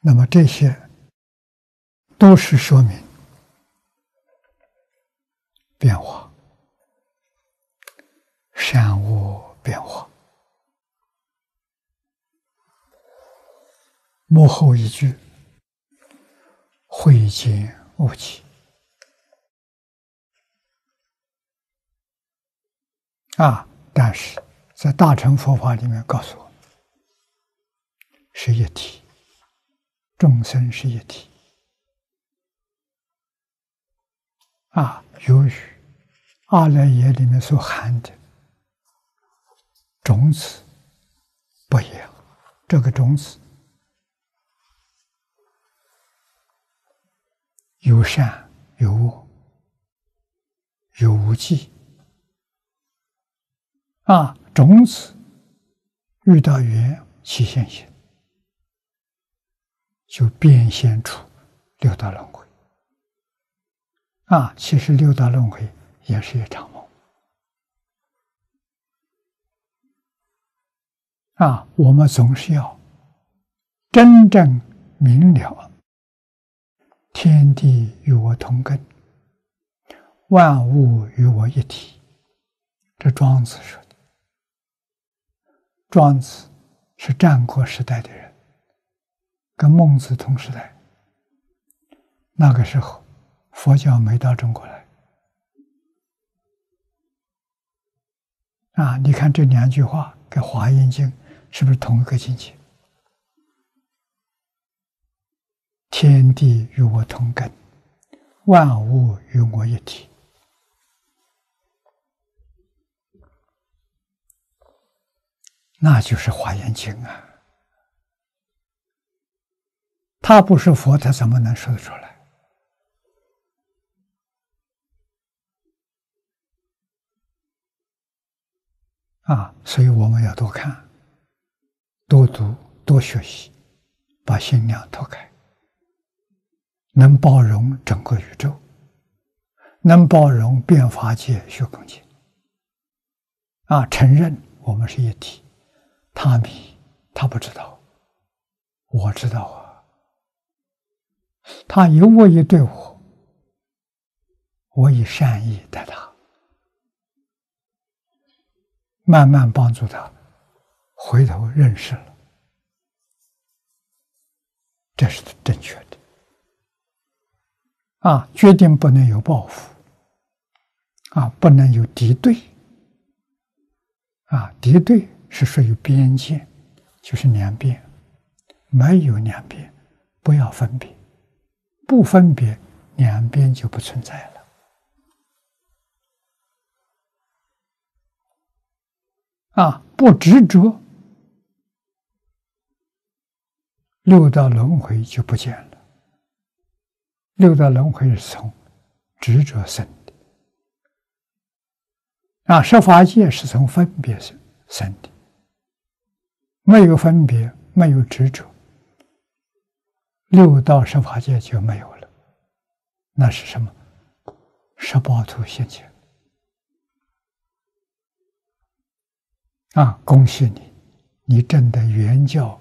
那么这些都是说明变化，善恶变化。幕后一句，慧见悟起啊！但是在大乘佛法里面告诉我，是一体，众生是一体啊。由于阿赖耶里面所含的种子不一样，这个种子。有善有恶，有无记啊，种子遇到缘起现行，就变现出六道轮回啊。其实六道轮回也是一场梦啊。我们总是要真正明了。天地与我同根，万物与我一体，这庄子说的。庄子是战国时代的人，跟孟子同时代。那个时候佛教没到中国来啊。你看这两句话跟《华严经》是不是同一个境界？天地与我同根，万物与我一体。那就是《华严经》啊。他不是佛，他怎么能说得出来？啊，所以我们要多看、多读、多学习，把心量拓开。能包容整个宇宙，能包容变法界、学空界啊！承认我们是一体，他迷，他不知道，我知道啊。他以恶意对我，我以善意待他，慢慢帮助他回头认识了，这是正确的。啊，决定不能有报复，啊，不能有敌对，啊，敌对是属于边界，就是两边，没有两边，不要分别，不分别，两边就不存在了。啊，不执着，六道轮回就不见了。六道轮回是从执着生的，啊，十法界是从分别生生的。没有分别，没有执着，六道十法界就没有了。那是什么？十八图现前。啊，恭喜你，你证得圆教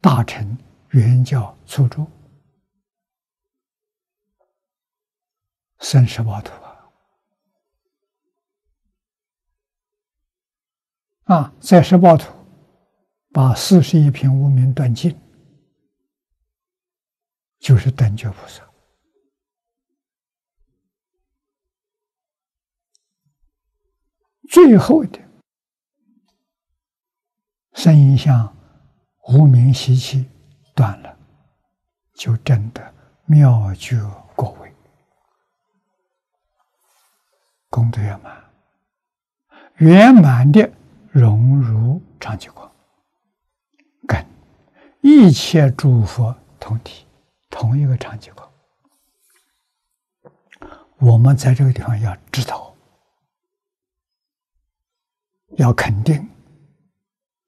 大乘、圆教初住。生十八土啊！啊，在十八土把四十一品无明断尽，就是等觉菩萨。最后的生相无明习气断了，就真的妙觉果位，功德圆满，圆满的融入常寂光，跟一切诸佛同体，同一个常寂光。我们在这个地方要知道，要肯定，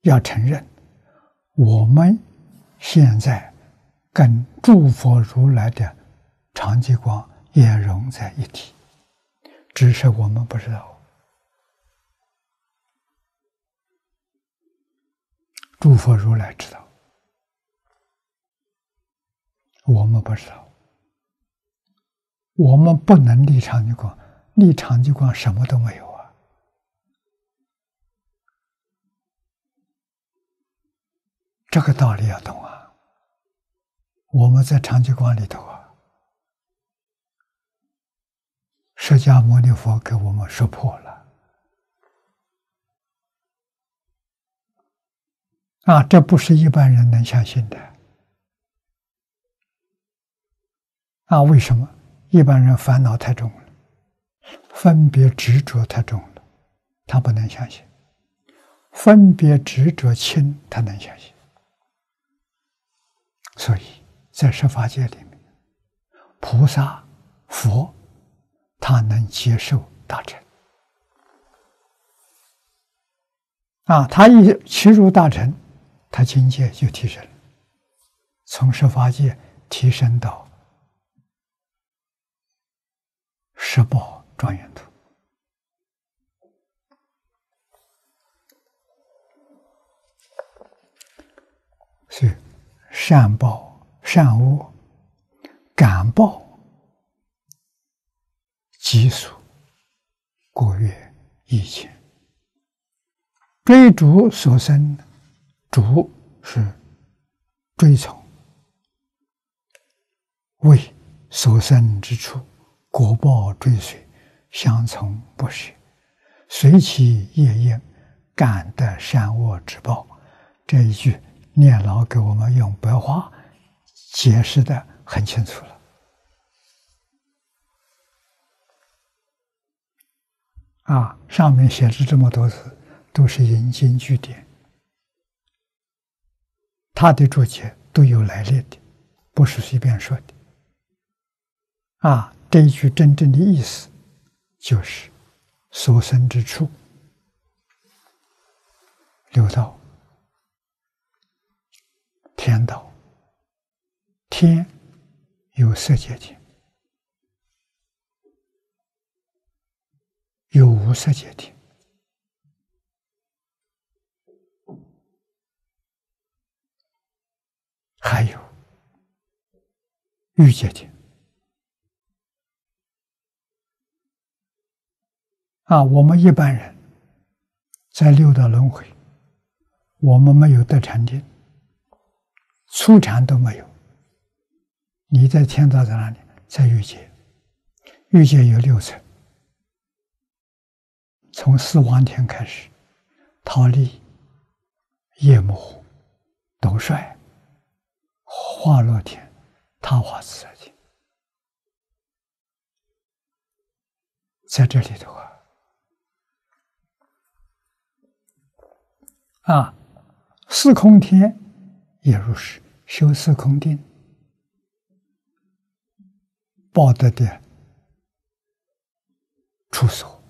要承认，我们现在跟诸佛如来的常寂光也融在一体，只是我们不知道。诸佛如来知道，我们不知道。我们不能立常寂光，立常寂光什么都没有啊！这个道理要懂啊！我们在常寂光里头啊，释迦牟尼佛给我们说破了啊，这不是一般人能相信的啊！为什么？一般人烦恼太重了，分别执着太重了，他不能相信；分别执着轻，他能相信。所以在十法界里面，菩萨、佛，他能接受大乘。啊，他一其入大乘，他境界就提升了，从十法界提升到十宝庄严土。所以善报、善恶、感报、极速过越一切，追逐所生，逐是追从，为所生之处，果报追随，相从不舍，随其业因，感得善恶之报。这一句念老给我们用白话解释的很清楚了啊，上面写着这么多字，都是引经据典，他的注解都有来历的，不是随便说的啊。这一句真正的意思就是所生之处，六道、天道，天有色界天，有无色界天，还有欲界天啊。我们一般人在六道轮回，我们没有得禅定，初禅都没有。你在天道在哪里？在欲界。欲界有六层，从四王天开始，忉利、夜摩、斗率、化乐天、他化自在天，在这里头啊。啊，四空天也如是，修四空定，报得的处所，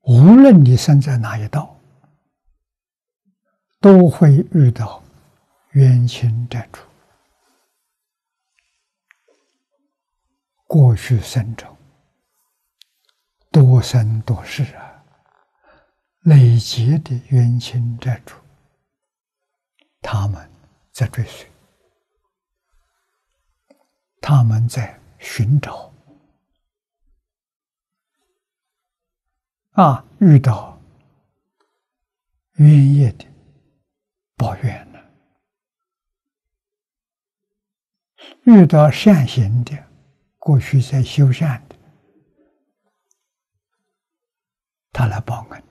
无论你身在哪一道，都会遇到冤亲债主、过去生中。多生多世啊，累劫的冤亲债主，他们在追随，他们在寻找啊，遇到冤业的抱怨呢、啊，遇到善行的，过去在修善的，他来报恩，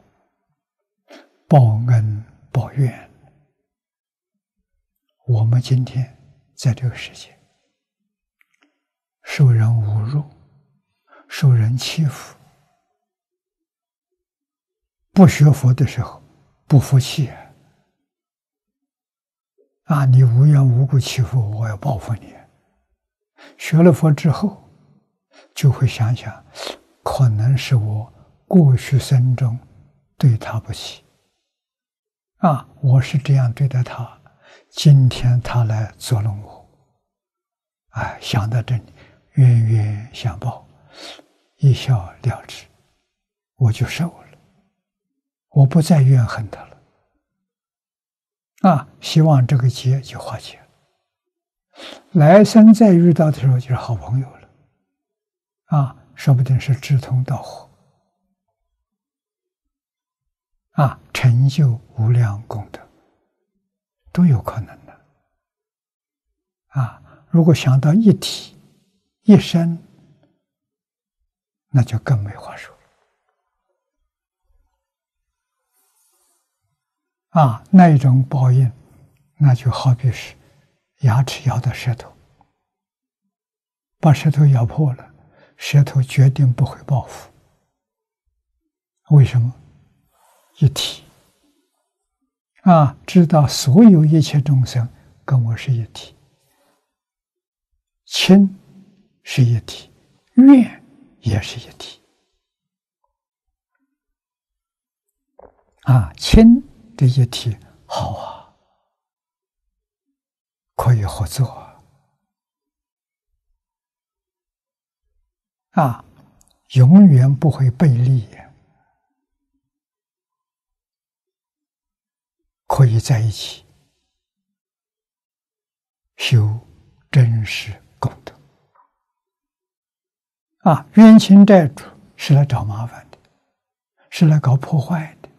报恩报怨。我们今天在这个世界受人侮辱，受人欺负，不学佛的时候不服气啊！啊，你无缘无故欺负我，我要报复你。学了佛之后，就会想想，可能是我过去生中对他不起，啊，我是这样对待他，今天他来捉弄我，哎，想到这里，冤冤相报，一笑了之，我就受了，我不再怨恨他了，啊，希望这个结就化解了。来生再遇到的时候就是好朋友了，啊，说不定是志同道合，啊，成就无量功德，都有可能的。啊，如果想到一体一生，那就更没话说。啊，那一种报应，那就好比是牙齿咬到舌头，把舌头咬破了，舌头决定不会报复。为什么？一体啊，知道所有一切众生跟我是一体，亲是一体，怨也是一体。啊，亲的一体好啊，可以合作啊！啊，永远不会背离，可以在一起修真实功德。啊，冤亲债主是来找麻烦的，是来搞破坏的，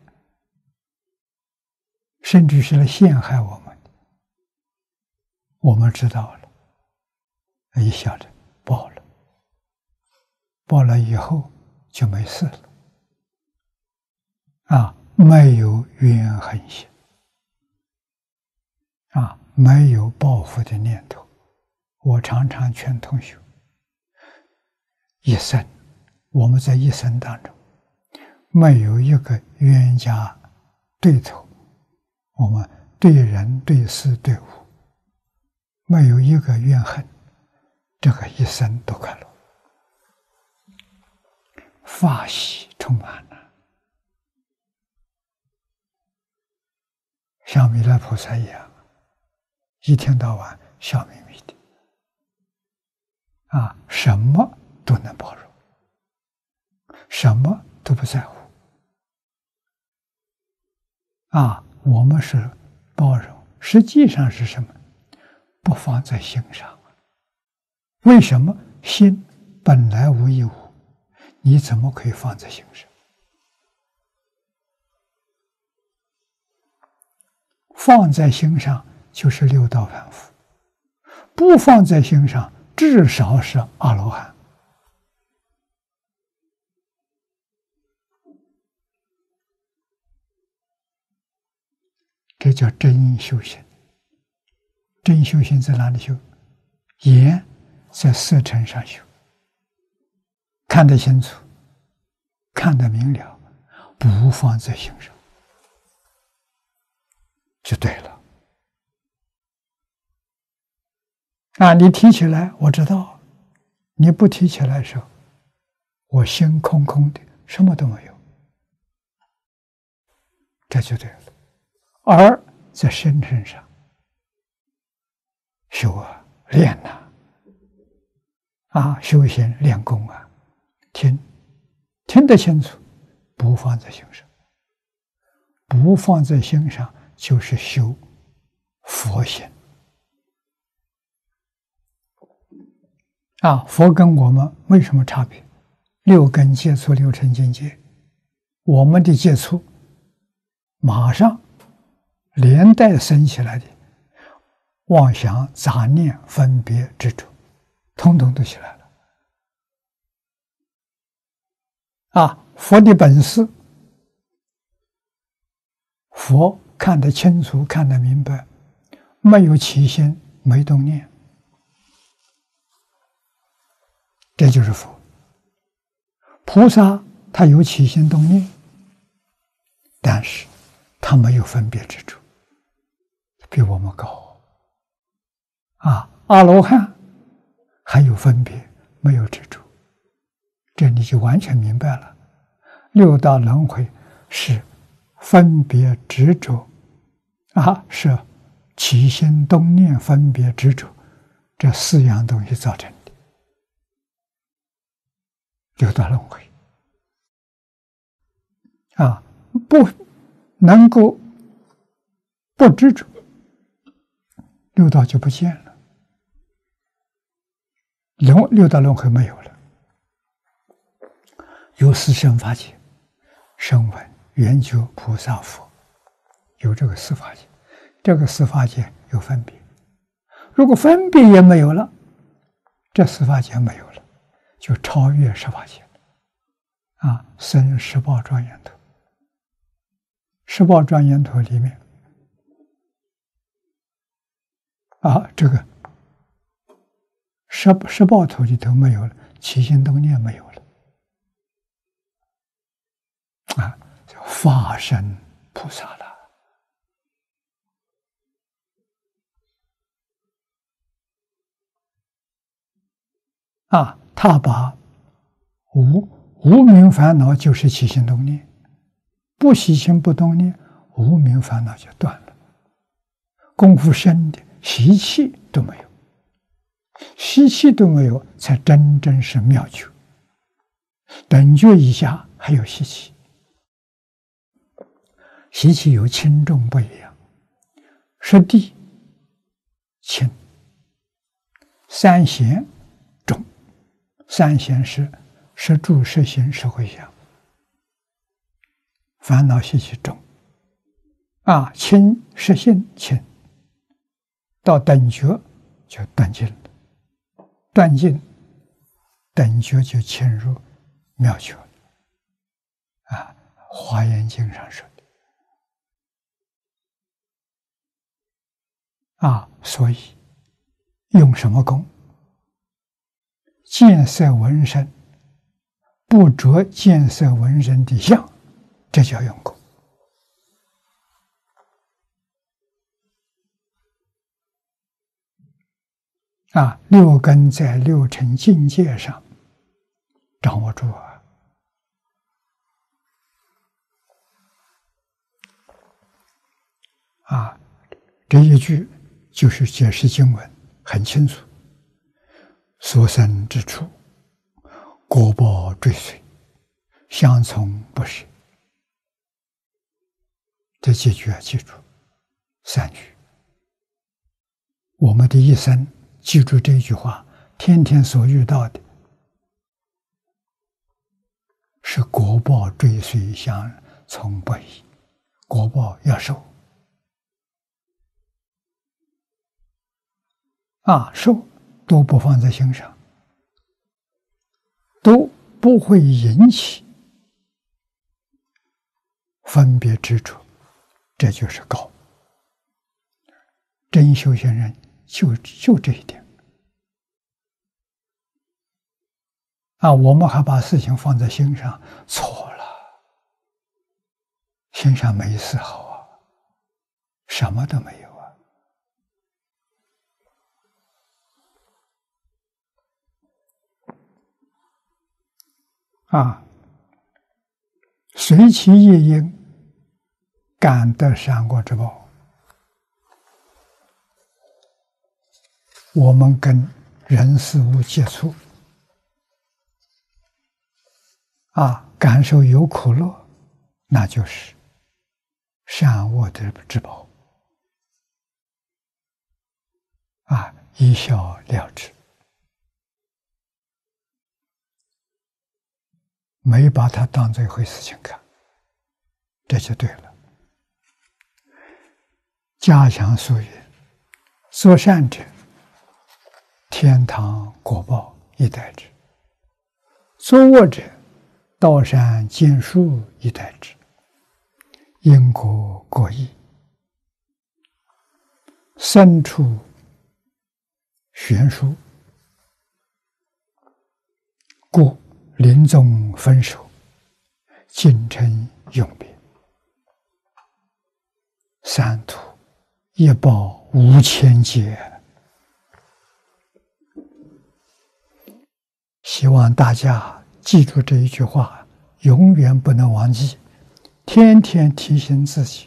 甚至是来陷害我们。我们知道了，一下子报了，报了以后就没事了，啊，没有怨恨心，啊，没有报复的念头。我常常劝同学，一生，我们在一生当中，没有一个冤家对头，我们对人、对事、对物，没有一个怨恨，这个一生都快乐，法喜充满了。像弥勒菩萨一样，一天到晚笑眯眯的，啊，什么都能包容，什么都不在乎，啊，我们是包容，实际上是什么？不放在心上。为什么？心本来无一物，你怎么可以放在心上？放在心上就是六道凡夫，不放在心上至少是阿罗汉。这叫真修行。真修行在哪里修？眼在色尘上修，看得清楚，看得明了，不放在心上，就对了。啊，你提起来我知道，你不提起来的时候，我心空空的，什么都没有，这就对了。而在身身上修啊，练呐、啊，啊，修行练功啊，听，听得清楚，不放在心上，不放在心上就是修佛行啊。佛跟我们为什么差别？六根接触六尘境界，我们的接触马上连带生起来的妄想、杂念、分别、执着，统统都起来了。啊，佛的本事佛看得清楚，看得明白，没有起心，没动念，这就是佛。菩萨他有起心动念，但是他没有分别之处，比我们高啊！阿罗汉还有分别，没有之处，这你就完全明白了。六道轮回是分别执着啊，是起心动念、分别执着这四样东西造成的六道轮回啊，不能够不执着，六道就不见了，六六道轮回没有了，有四圣法界，声闻、缘觉、菩萨、佛，有这个四法界，这个四法界有分别，如果分别也没有了，这四法界没有了，就超越十法界了啊！生十报庄严土，十报庄严土里面啊，这个十十报土里头没有了，起心动念没有了啊，叫法身菩萨了。啊，他把无无明烦恼就是起心动念，不起心不动念，无明烦恼就断了。功夫深的习气都没有，习气都没有，才真正是妙觉。等觉以下还有习气，习气有轻重不一样，十地轻，三贤。三贤是十住、十行、十回向，烦恼习气重啊，轻十行轻，到等觉就断尽了，断尽等觉就潜入妙觉了啊，《华严经》上说的啊，所以用什么功？见色闻声，不着见色闻声的相，这叫用功啊！六根在六尘境界上掌握住啊！啊，这一句就是解释经文，很清楚。所生之处，果报追随，相从不舍。这几句要记住，三句。我们的一生记住这句话，天天所遇到的是果报追随，相从不已，果报要受啊，受。都不放在心上，都不会引起分别执着，这就是高。真修行人就就这一点啊！我们还把事情放在心上，错了，心上没丝毫啊，什么都没有。啊，随其业因，感得善果之报。我们跟人事物接触，啊，感受有苦乐，那就是善恶的之报。啊，一笑了之。没把它当作一回事情看，这就对了。加强素云：做善者，天堂果报一待之；作恶者，道山见树一待之。因果果义，三处悬殊，故临终分手，今生永别。三途业报无千劫，希望大家记住这一句话，永远不能忘记。 天天提醒自己，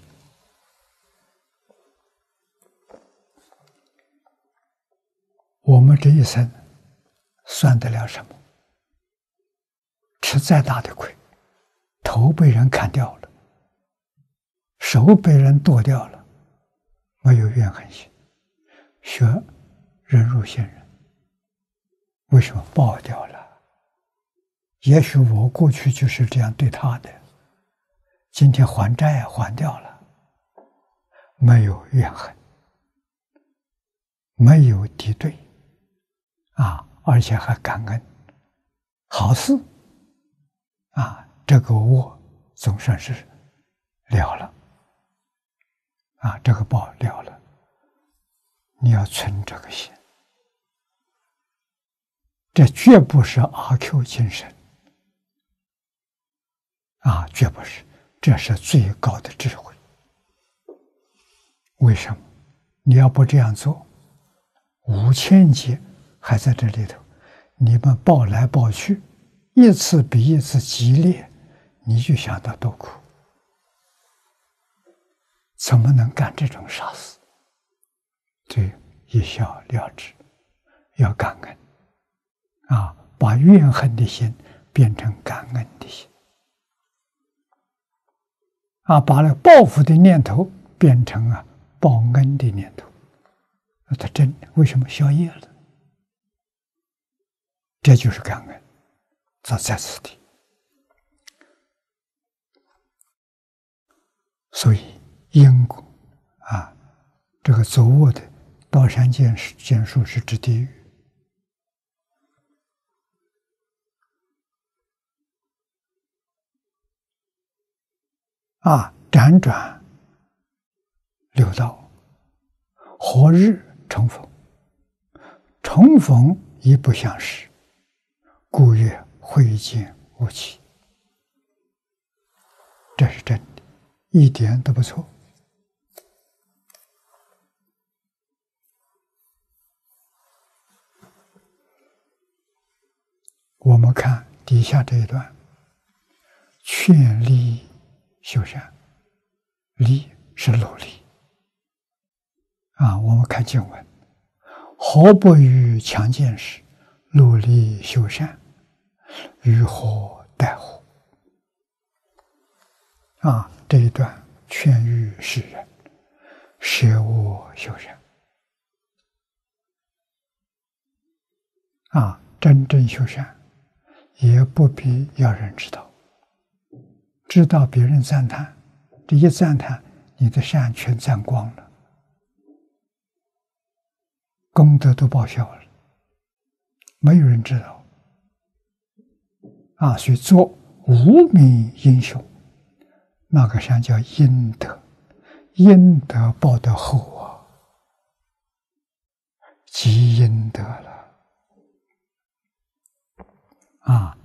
我们这一生算得了什么？吃再大的亏，头被人砍掉了，手被人剁掉了，没有怨恨心，学人如仙人。为什么爆掉了？也许我过去就是这样对他的。 今天还债还掉了，没有怨恨，没有敌对，啊，而且还感恩，好事，啊，这个我总算是了了，啊，这个报了了，你要存这个心，这绝不是阿 Q 精神，啊，绝不是。 这是最高的智慧。为什么？你要不这样做，五千劫还在这里头，你们抱来抱去，一次比一次激烈，你就想到多苦。怎么能干这种傻事？所以一笑了之，要感恩啊！把怨恨的心变成感恩的心。 啊，把那报复的念头变成啊报恩的念头，他真为什么消业了？这就是感恩。他再次提，所以因果啊，这个作恶的刀山剑剑术是指地狱，啊，辗转六道，何日重逢？重逢亦不相识，故曰会见无期。这是真的，一点都不错。我们看底下这一段，劝利。 修善，力是努力啊！我们看经文，何不与强见识，努力修善，于何待乎？啊，这一段劝喻世人舍恶修善啊！真正修善，也不必要人知道。 知道别人赞叹，这一赞叹，你的善全沾光了，功德都报销了，没有人知道。啊，所以做无名英雄，那个善叫阴德，阴德报得厚啊，积阴德了。啊，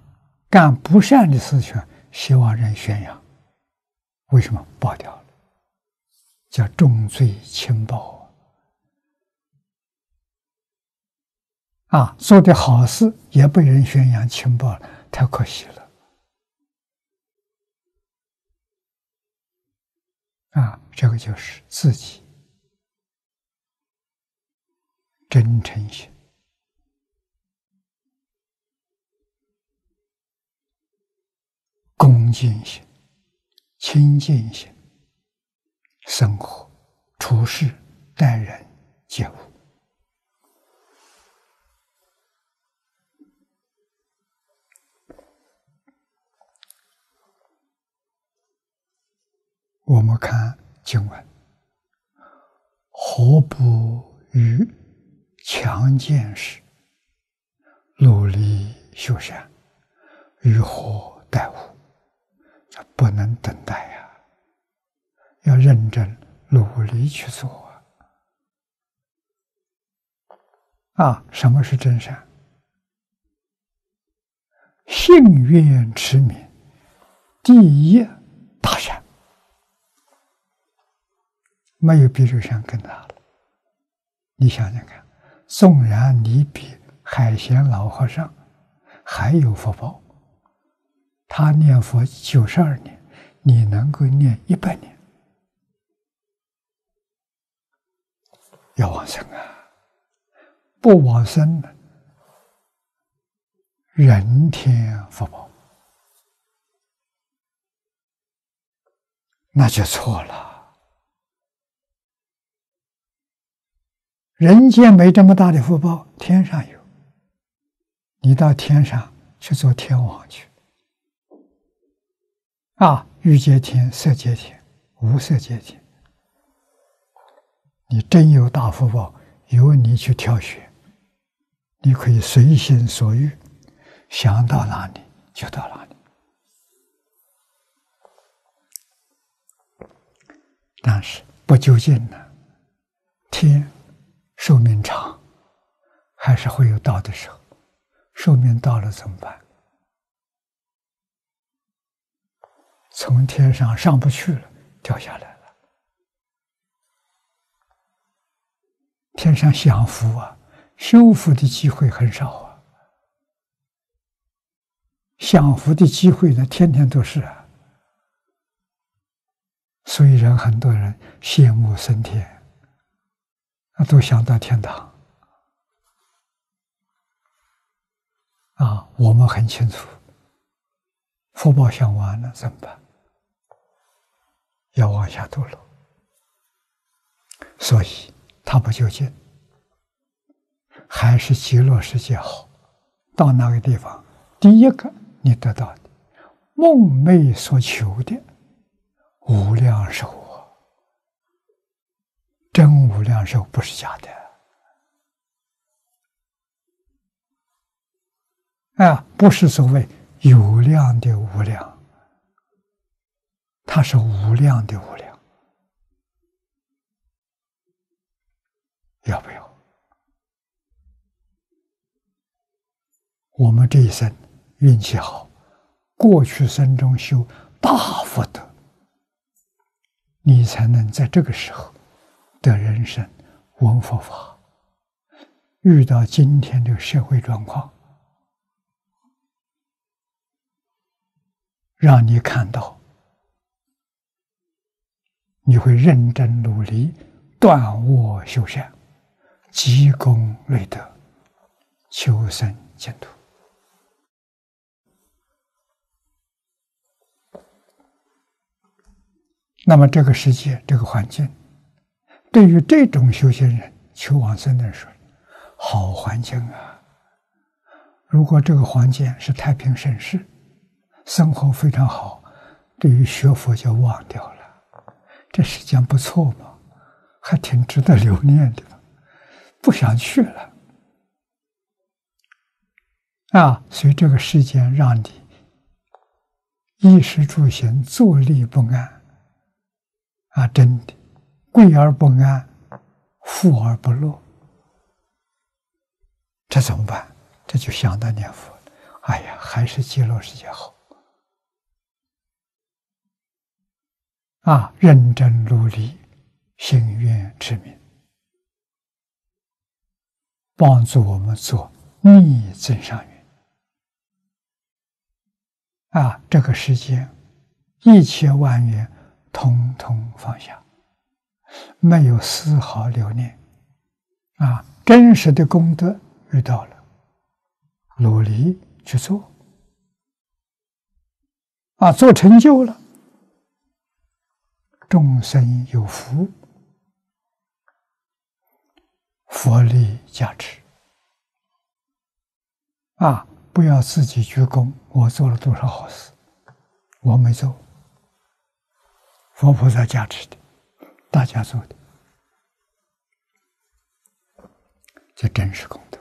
干不善的事情。 希望人宣扬，为什么爆掉了？叫重罪轻报啊！啊，做的好事也被人宣扬轻报了，太可惜了啊！这个就是自己真诚心。 恭敬心、清净心，生活、处事、待人接物，我们看经文：何不与强见识，努力修善，于何待乎？ 不能等待呀、要认真努力去做啊！什么是真善？信愿持名，第一大善，没有比这个善更大了。你想想看，纵然你比海贤老和尚还有福报，他念佛九十二年，你能够念一百年，要往生啊！不往生呢，人天福报，那就错了。人间没这么大的福报，天上有。你到天上去做天王去，啊，欲界天、色界天、无色界天，你真有大福报，由你去挑选。你可以随心所欲，想到哪里就到哪里。但是不究竟呢，天寿命长，还是会有到的时候。寿命到了怎么办？从天上上不去了，掉下来了。天上享福啊，修福的机会很少啊，享福的机会呢，天天都是啊，所以人很多人羡慕升天，都想到天堂啊。我们很清楚，福报享完了怎么办？要往下堕落，所以他不究竟。还是极乐世界好，到那个地方，第一个你得到的梦寐所求的无量寿啊，真无量寿，不是假的啊，不是所谓有量的无量，它是无量的无量，要不要？我们这一生运气好，过去生中修大福德，你才能在这个时候得人生闻佛法。遇到今天这个社会状况，让你看到，你会认真努力，断恶修善，积功累德，求生净土。那么这个世界，这个环境，对于这种修行人、求往生的人说，好环境啊！如果这个环境是太平盛世，生活非常好，对于学佛就忘掉了。这时间不错嘛，还挺值得留念的，不想去了啊！所以这个世间让你衣食住行坐立不安。啊，真的，贵而不安，富而不乐，这怎么办？这就想到念佛，哎呀，还是极乐世界好啊！认真努力，信愿持名，帮助我们做逆增上缘啊！这个世间一切万缘，统统放下，没有丝毫留念啊！真实的功德遇到了，努力去做啊，做成就了，众生有福，佛力加持啊！不要自己居功，我做了多少好事，我没做。佛菩萨加持的，大家做的，这真是功德。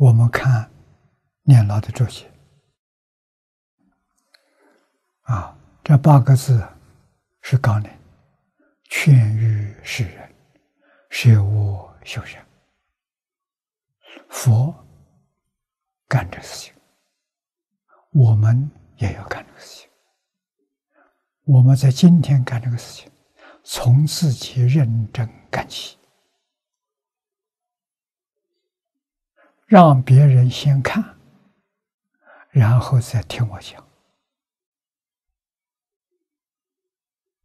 我们看念老的注解啊，这八个字是纲领，劝喻世人舍我修身。佛干这事情，我们也要干这个事情。我们在今天干这个事情，从自己认真干起，让别人先看，然后再听我讲。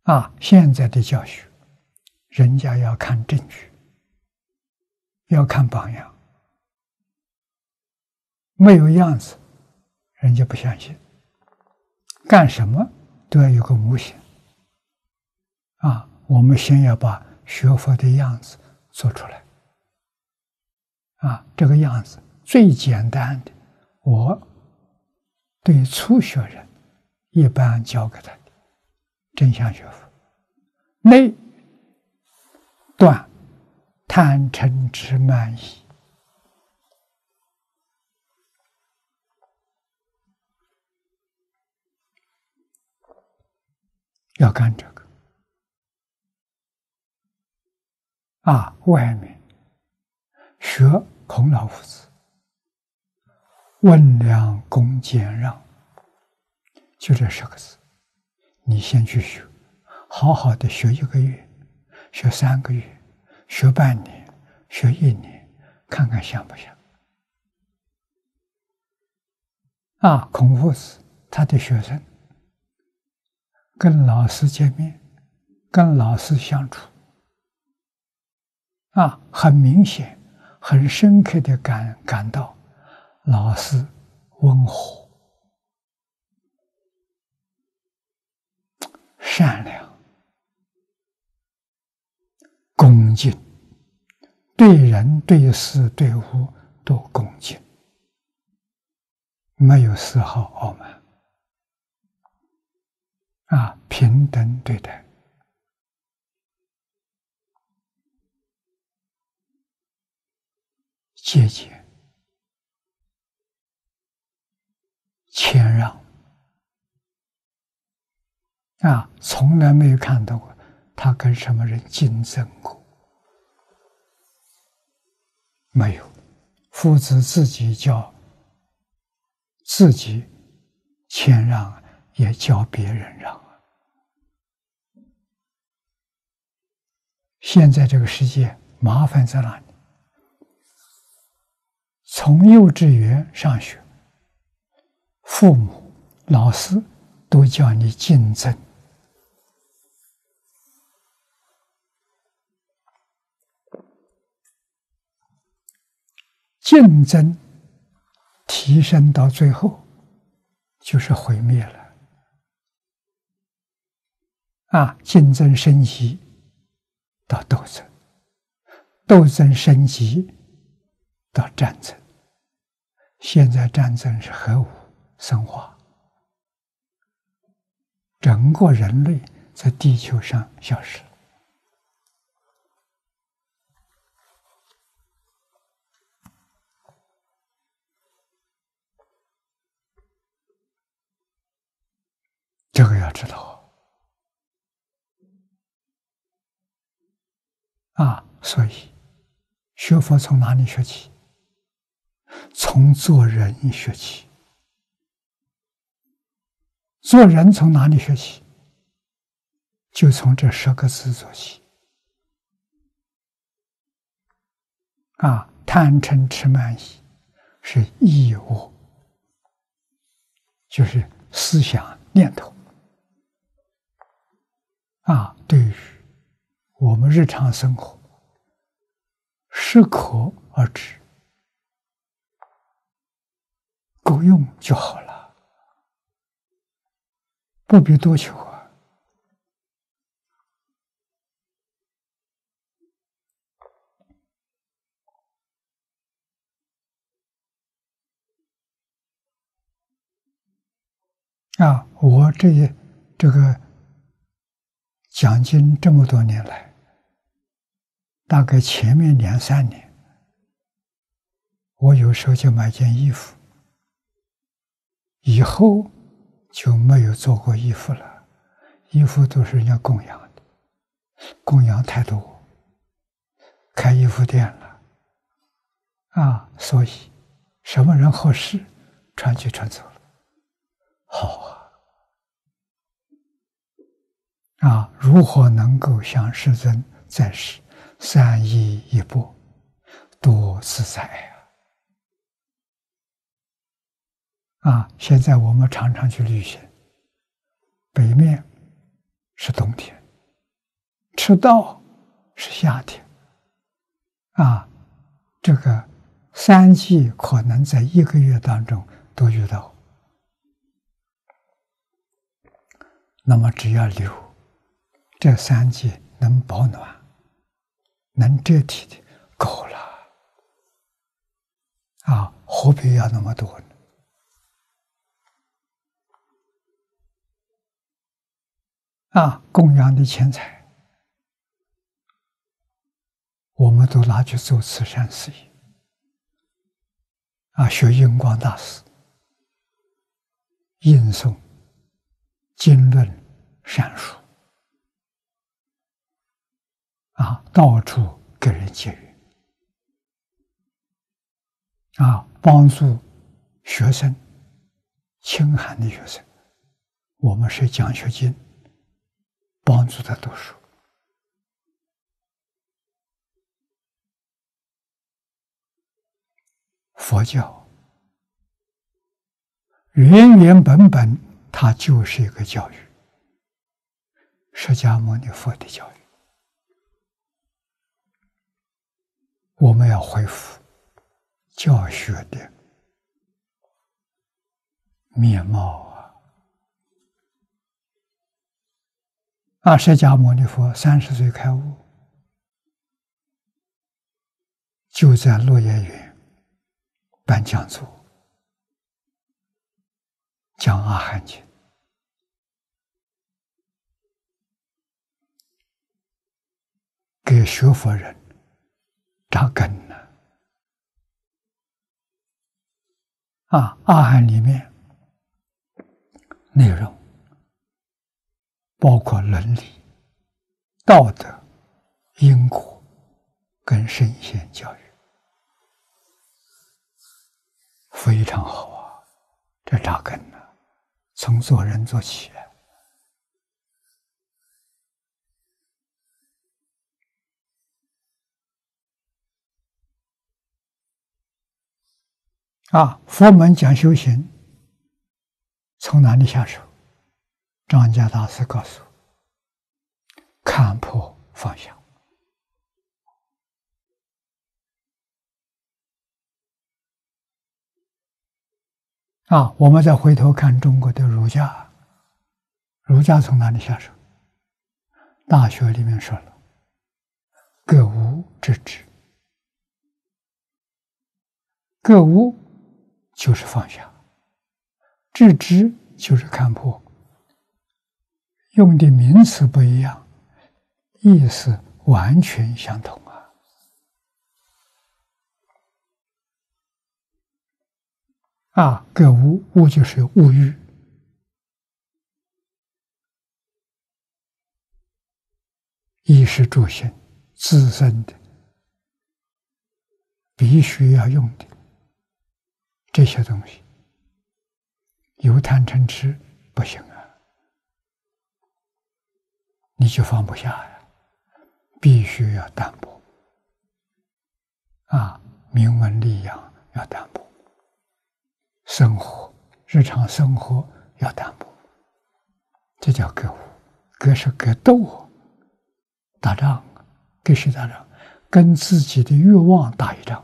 啊，现在的教学，人家要看证据，要看榜样，没有样子，人家不相信。干什么都要有个模型啊！我们先要把学佛的样子做出来啊！这个样子最简单的，我对初学人一般教给他的真相学佛，内断贪嗔痴慢疑，要干这个啊！外面学孔老夫子，温良恭俭让，就这十个字，你先去学，好好的学一个月，学三个月，学半年，学一年，看看像不像啊！孔夫子他的学生跟老师见面，跟老师相处啊，很明显很深刻的感感到老师温和善良恭敬，对人对事对物都恭敬，没有丝毫傲慢啊，平等对待节俭谦让啊，从来没有看到过他跟什么人竞争过，没有。夫子自己教自己谦让，也教别人让。现在这个世界麻烦在哪里？从幼稚园上学，父母、老师都叫你竞争，竞争提升到最后就是毁灭了。啊，竞争升级到斗争，斗争升级到战争。现在战争是核武生化，整个人类在地球上消失。这个要知道。啊，所以学佛从哪里学起？从做人学起。做人从哪里学起？就从这十个字做起。啊，贪嗔痴慢疑是意我，就是思想念头。啊，对于我们日常生活适可而止，够用就好了，不必多求啊。啊，我这些这个讲经这么多年来，大概前面两三年我有时候就买件衣服，以后就没有做过衣服了，衣服都是人家供养的，供养太多，开衣服店了，啊，所以什么人合适，穿就穿走了，好啊。 啊，如何能够像世尊在世三衣一钵，多自在啊！啊，现在我们常常去旅行，北面是冬天，赤道是夏天，啊，这个三季可能在一个月当中都遇到，那么只要留。 这三季能保暖、能遮体的够了啊！何必要那么多呢？啊，供养的钱财，我们都拿去做慈善事业啊，学印光大师印诵经论善书。 啊，到处给人结缘，啊，帮助学生，清寒的学生，我们是奖学金，帮助他读书。佛教原原本本它就是一个教育，释迦牟尼佛的教育。 我们要恢复教学的面貌啊！啊，释迦牟尼佛三十岁开悟，就在落叶园办讲座，讲《阿含经》。给学佛人。 扎根呢？啊，阿含里面内容包括伦理、道德、因果跟圣贤教育，非常好啊！这扎根呢，从做人做起。 啊，佛门讲修行，从哪里下手？张家大师告诉我：看破放下。啊，我们再回头看中国的儒家，儒家从哪里下手？大学里面说了：各无知止，各无。 就是放下，致知就是看破，用的名词不一样，意思完全相同啊！啊，各无物就是物欲，衣食住行自身的必须要用的。 这些东西，有贪嗔痴不行啊，你就放不下呀、啊，必须要淡泊啊，明文立养要淡泊，生活日常生活要淡泊，这叫格物。格是格斗，打仗，跟谁打仗？跟自己的欲望打一仗。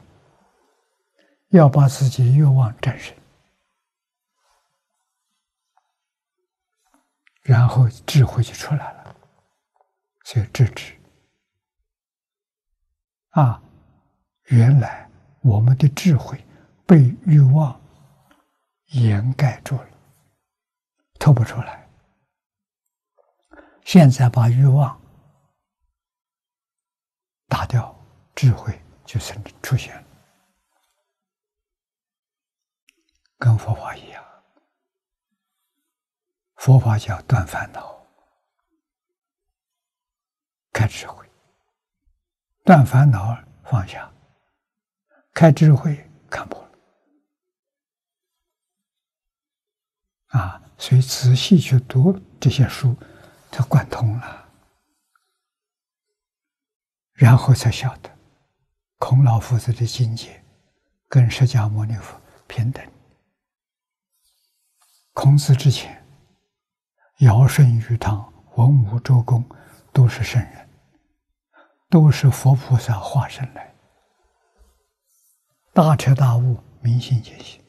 要把自己欲望战胜，然后智慧就出来了。所以智智啊，原来我们的智慧被欲望掩盖住了，透不出来。现在把欲望打掉，智慧就生出现了。跟佛法一样，佛法叫断烦恼、开智慧。断烦恼放下，开智慧看破了。啊，所以仔细去读这些书，它贯通了，然后才晓得孔老夫子的境界跟释迦牟尼佛平等。孔子之前，尧舜禹汤、文武周公都是圣人，都是佛菩萨化身来，大彻大悟，明心见性。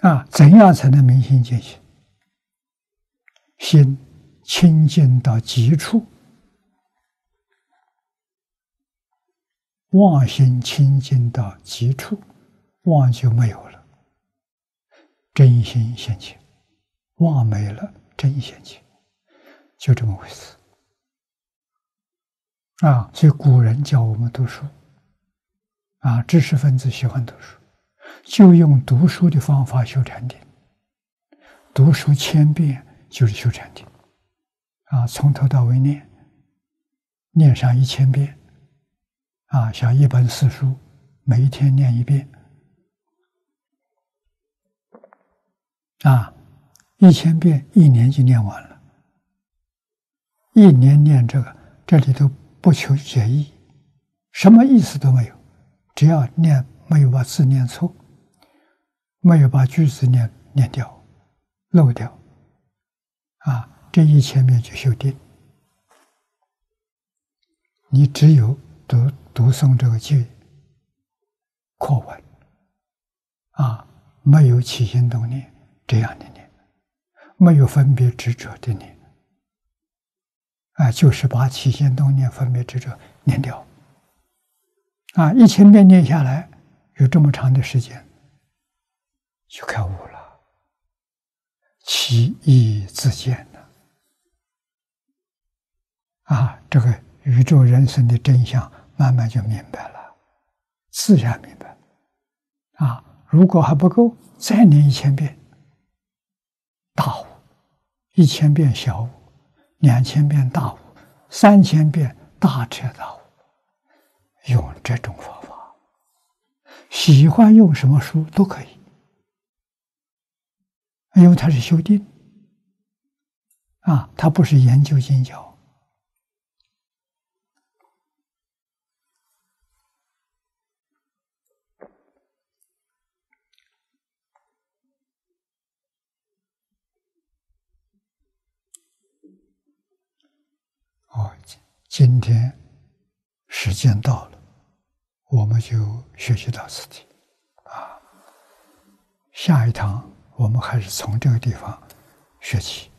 啊，怎样才能明心见性？心清净到极处，妄心清净到极处，妄就没有了，真心现前；妄没了，真现前，就这么回事。啊，所以古人教我们读书，啊，知识分子喜欢读书。就用读书的方法修禅定，读书千遍就是修禅定，啊，从头到尾念，念上一千遍，啊，像一本四书，每一天念一遍，啊，一千遍一年就念完了，一年念这个，这里头不求解义，什么意思都没有，只要念，没有把字念错。没有把句子念念掉、漏掉，啊，这一千遍就修定。你只有读读诵这个句课文，啊，没有起心动念这样的念，没有分别执着的念，啊，就是把起心动念、分别执着念掉，啊，一千遍念下来，有这么长的时间。就开悟了，其义自见了。啊，这个宇宙人生的真相慢慢就明白了，自然明白。啊，如果还不够，再念一千遍，大悟；一千遍小悟，两千遍大悟，三千遍大彻大悟。用这种方法，喜欢用什么书都可以。因为他是修定，啊，他不是研究经教，哦，今天时间到了，我们就学习到此地，啊，下一堂。我们还是从这个地方学起。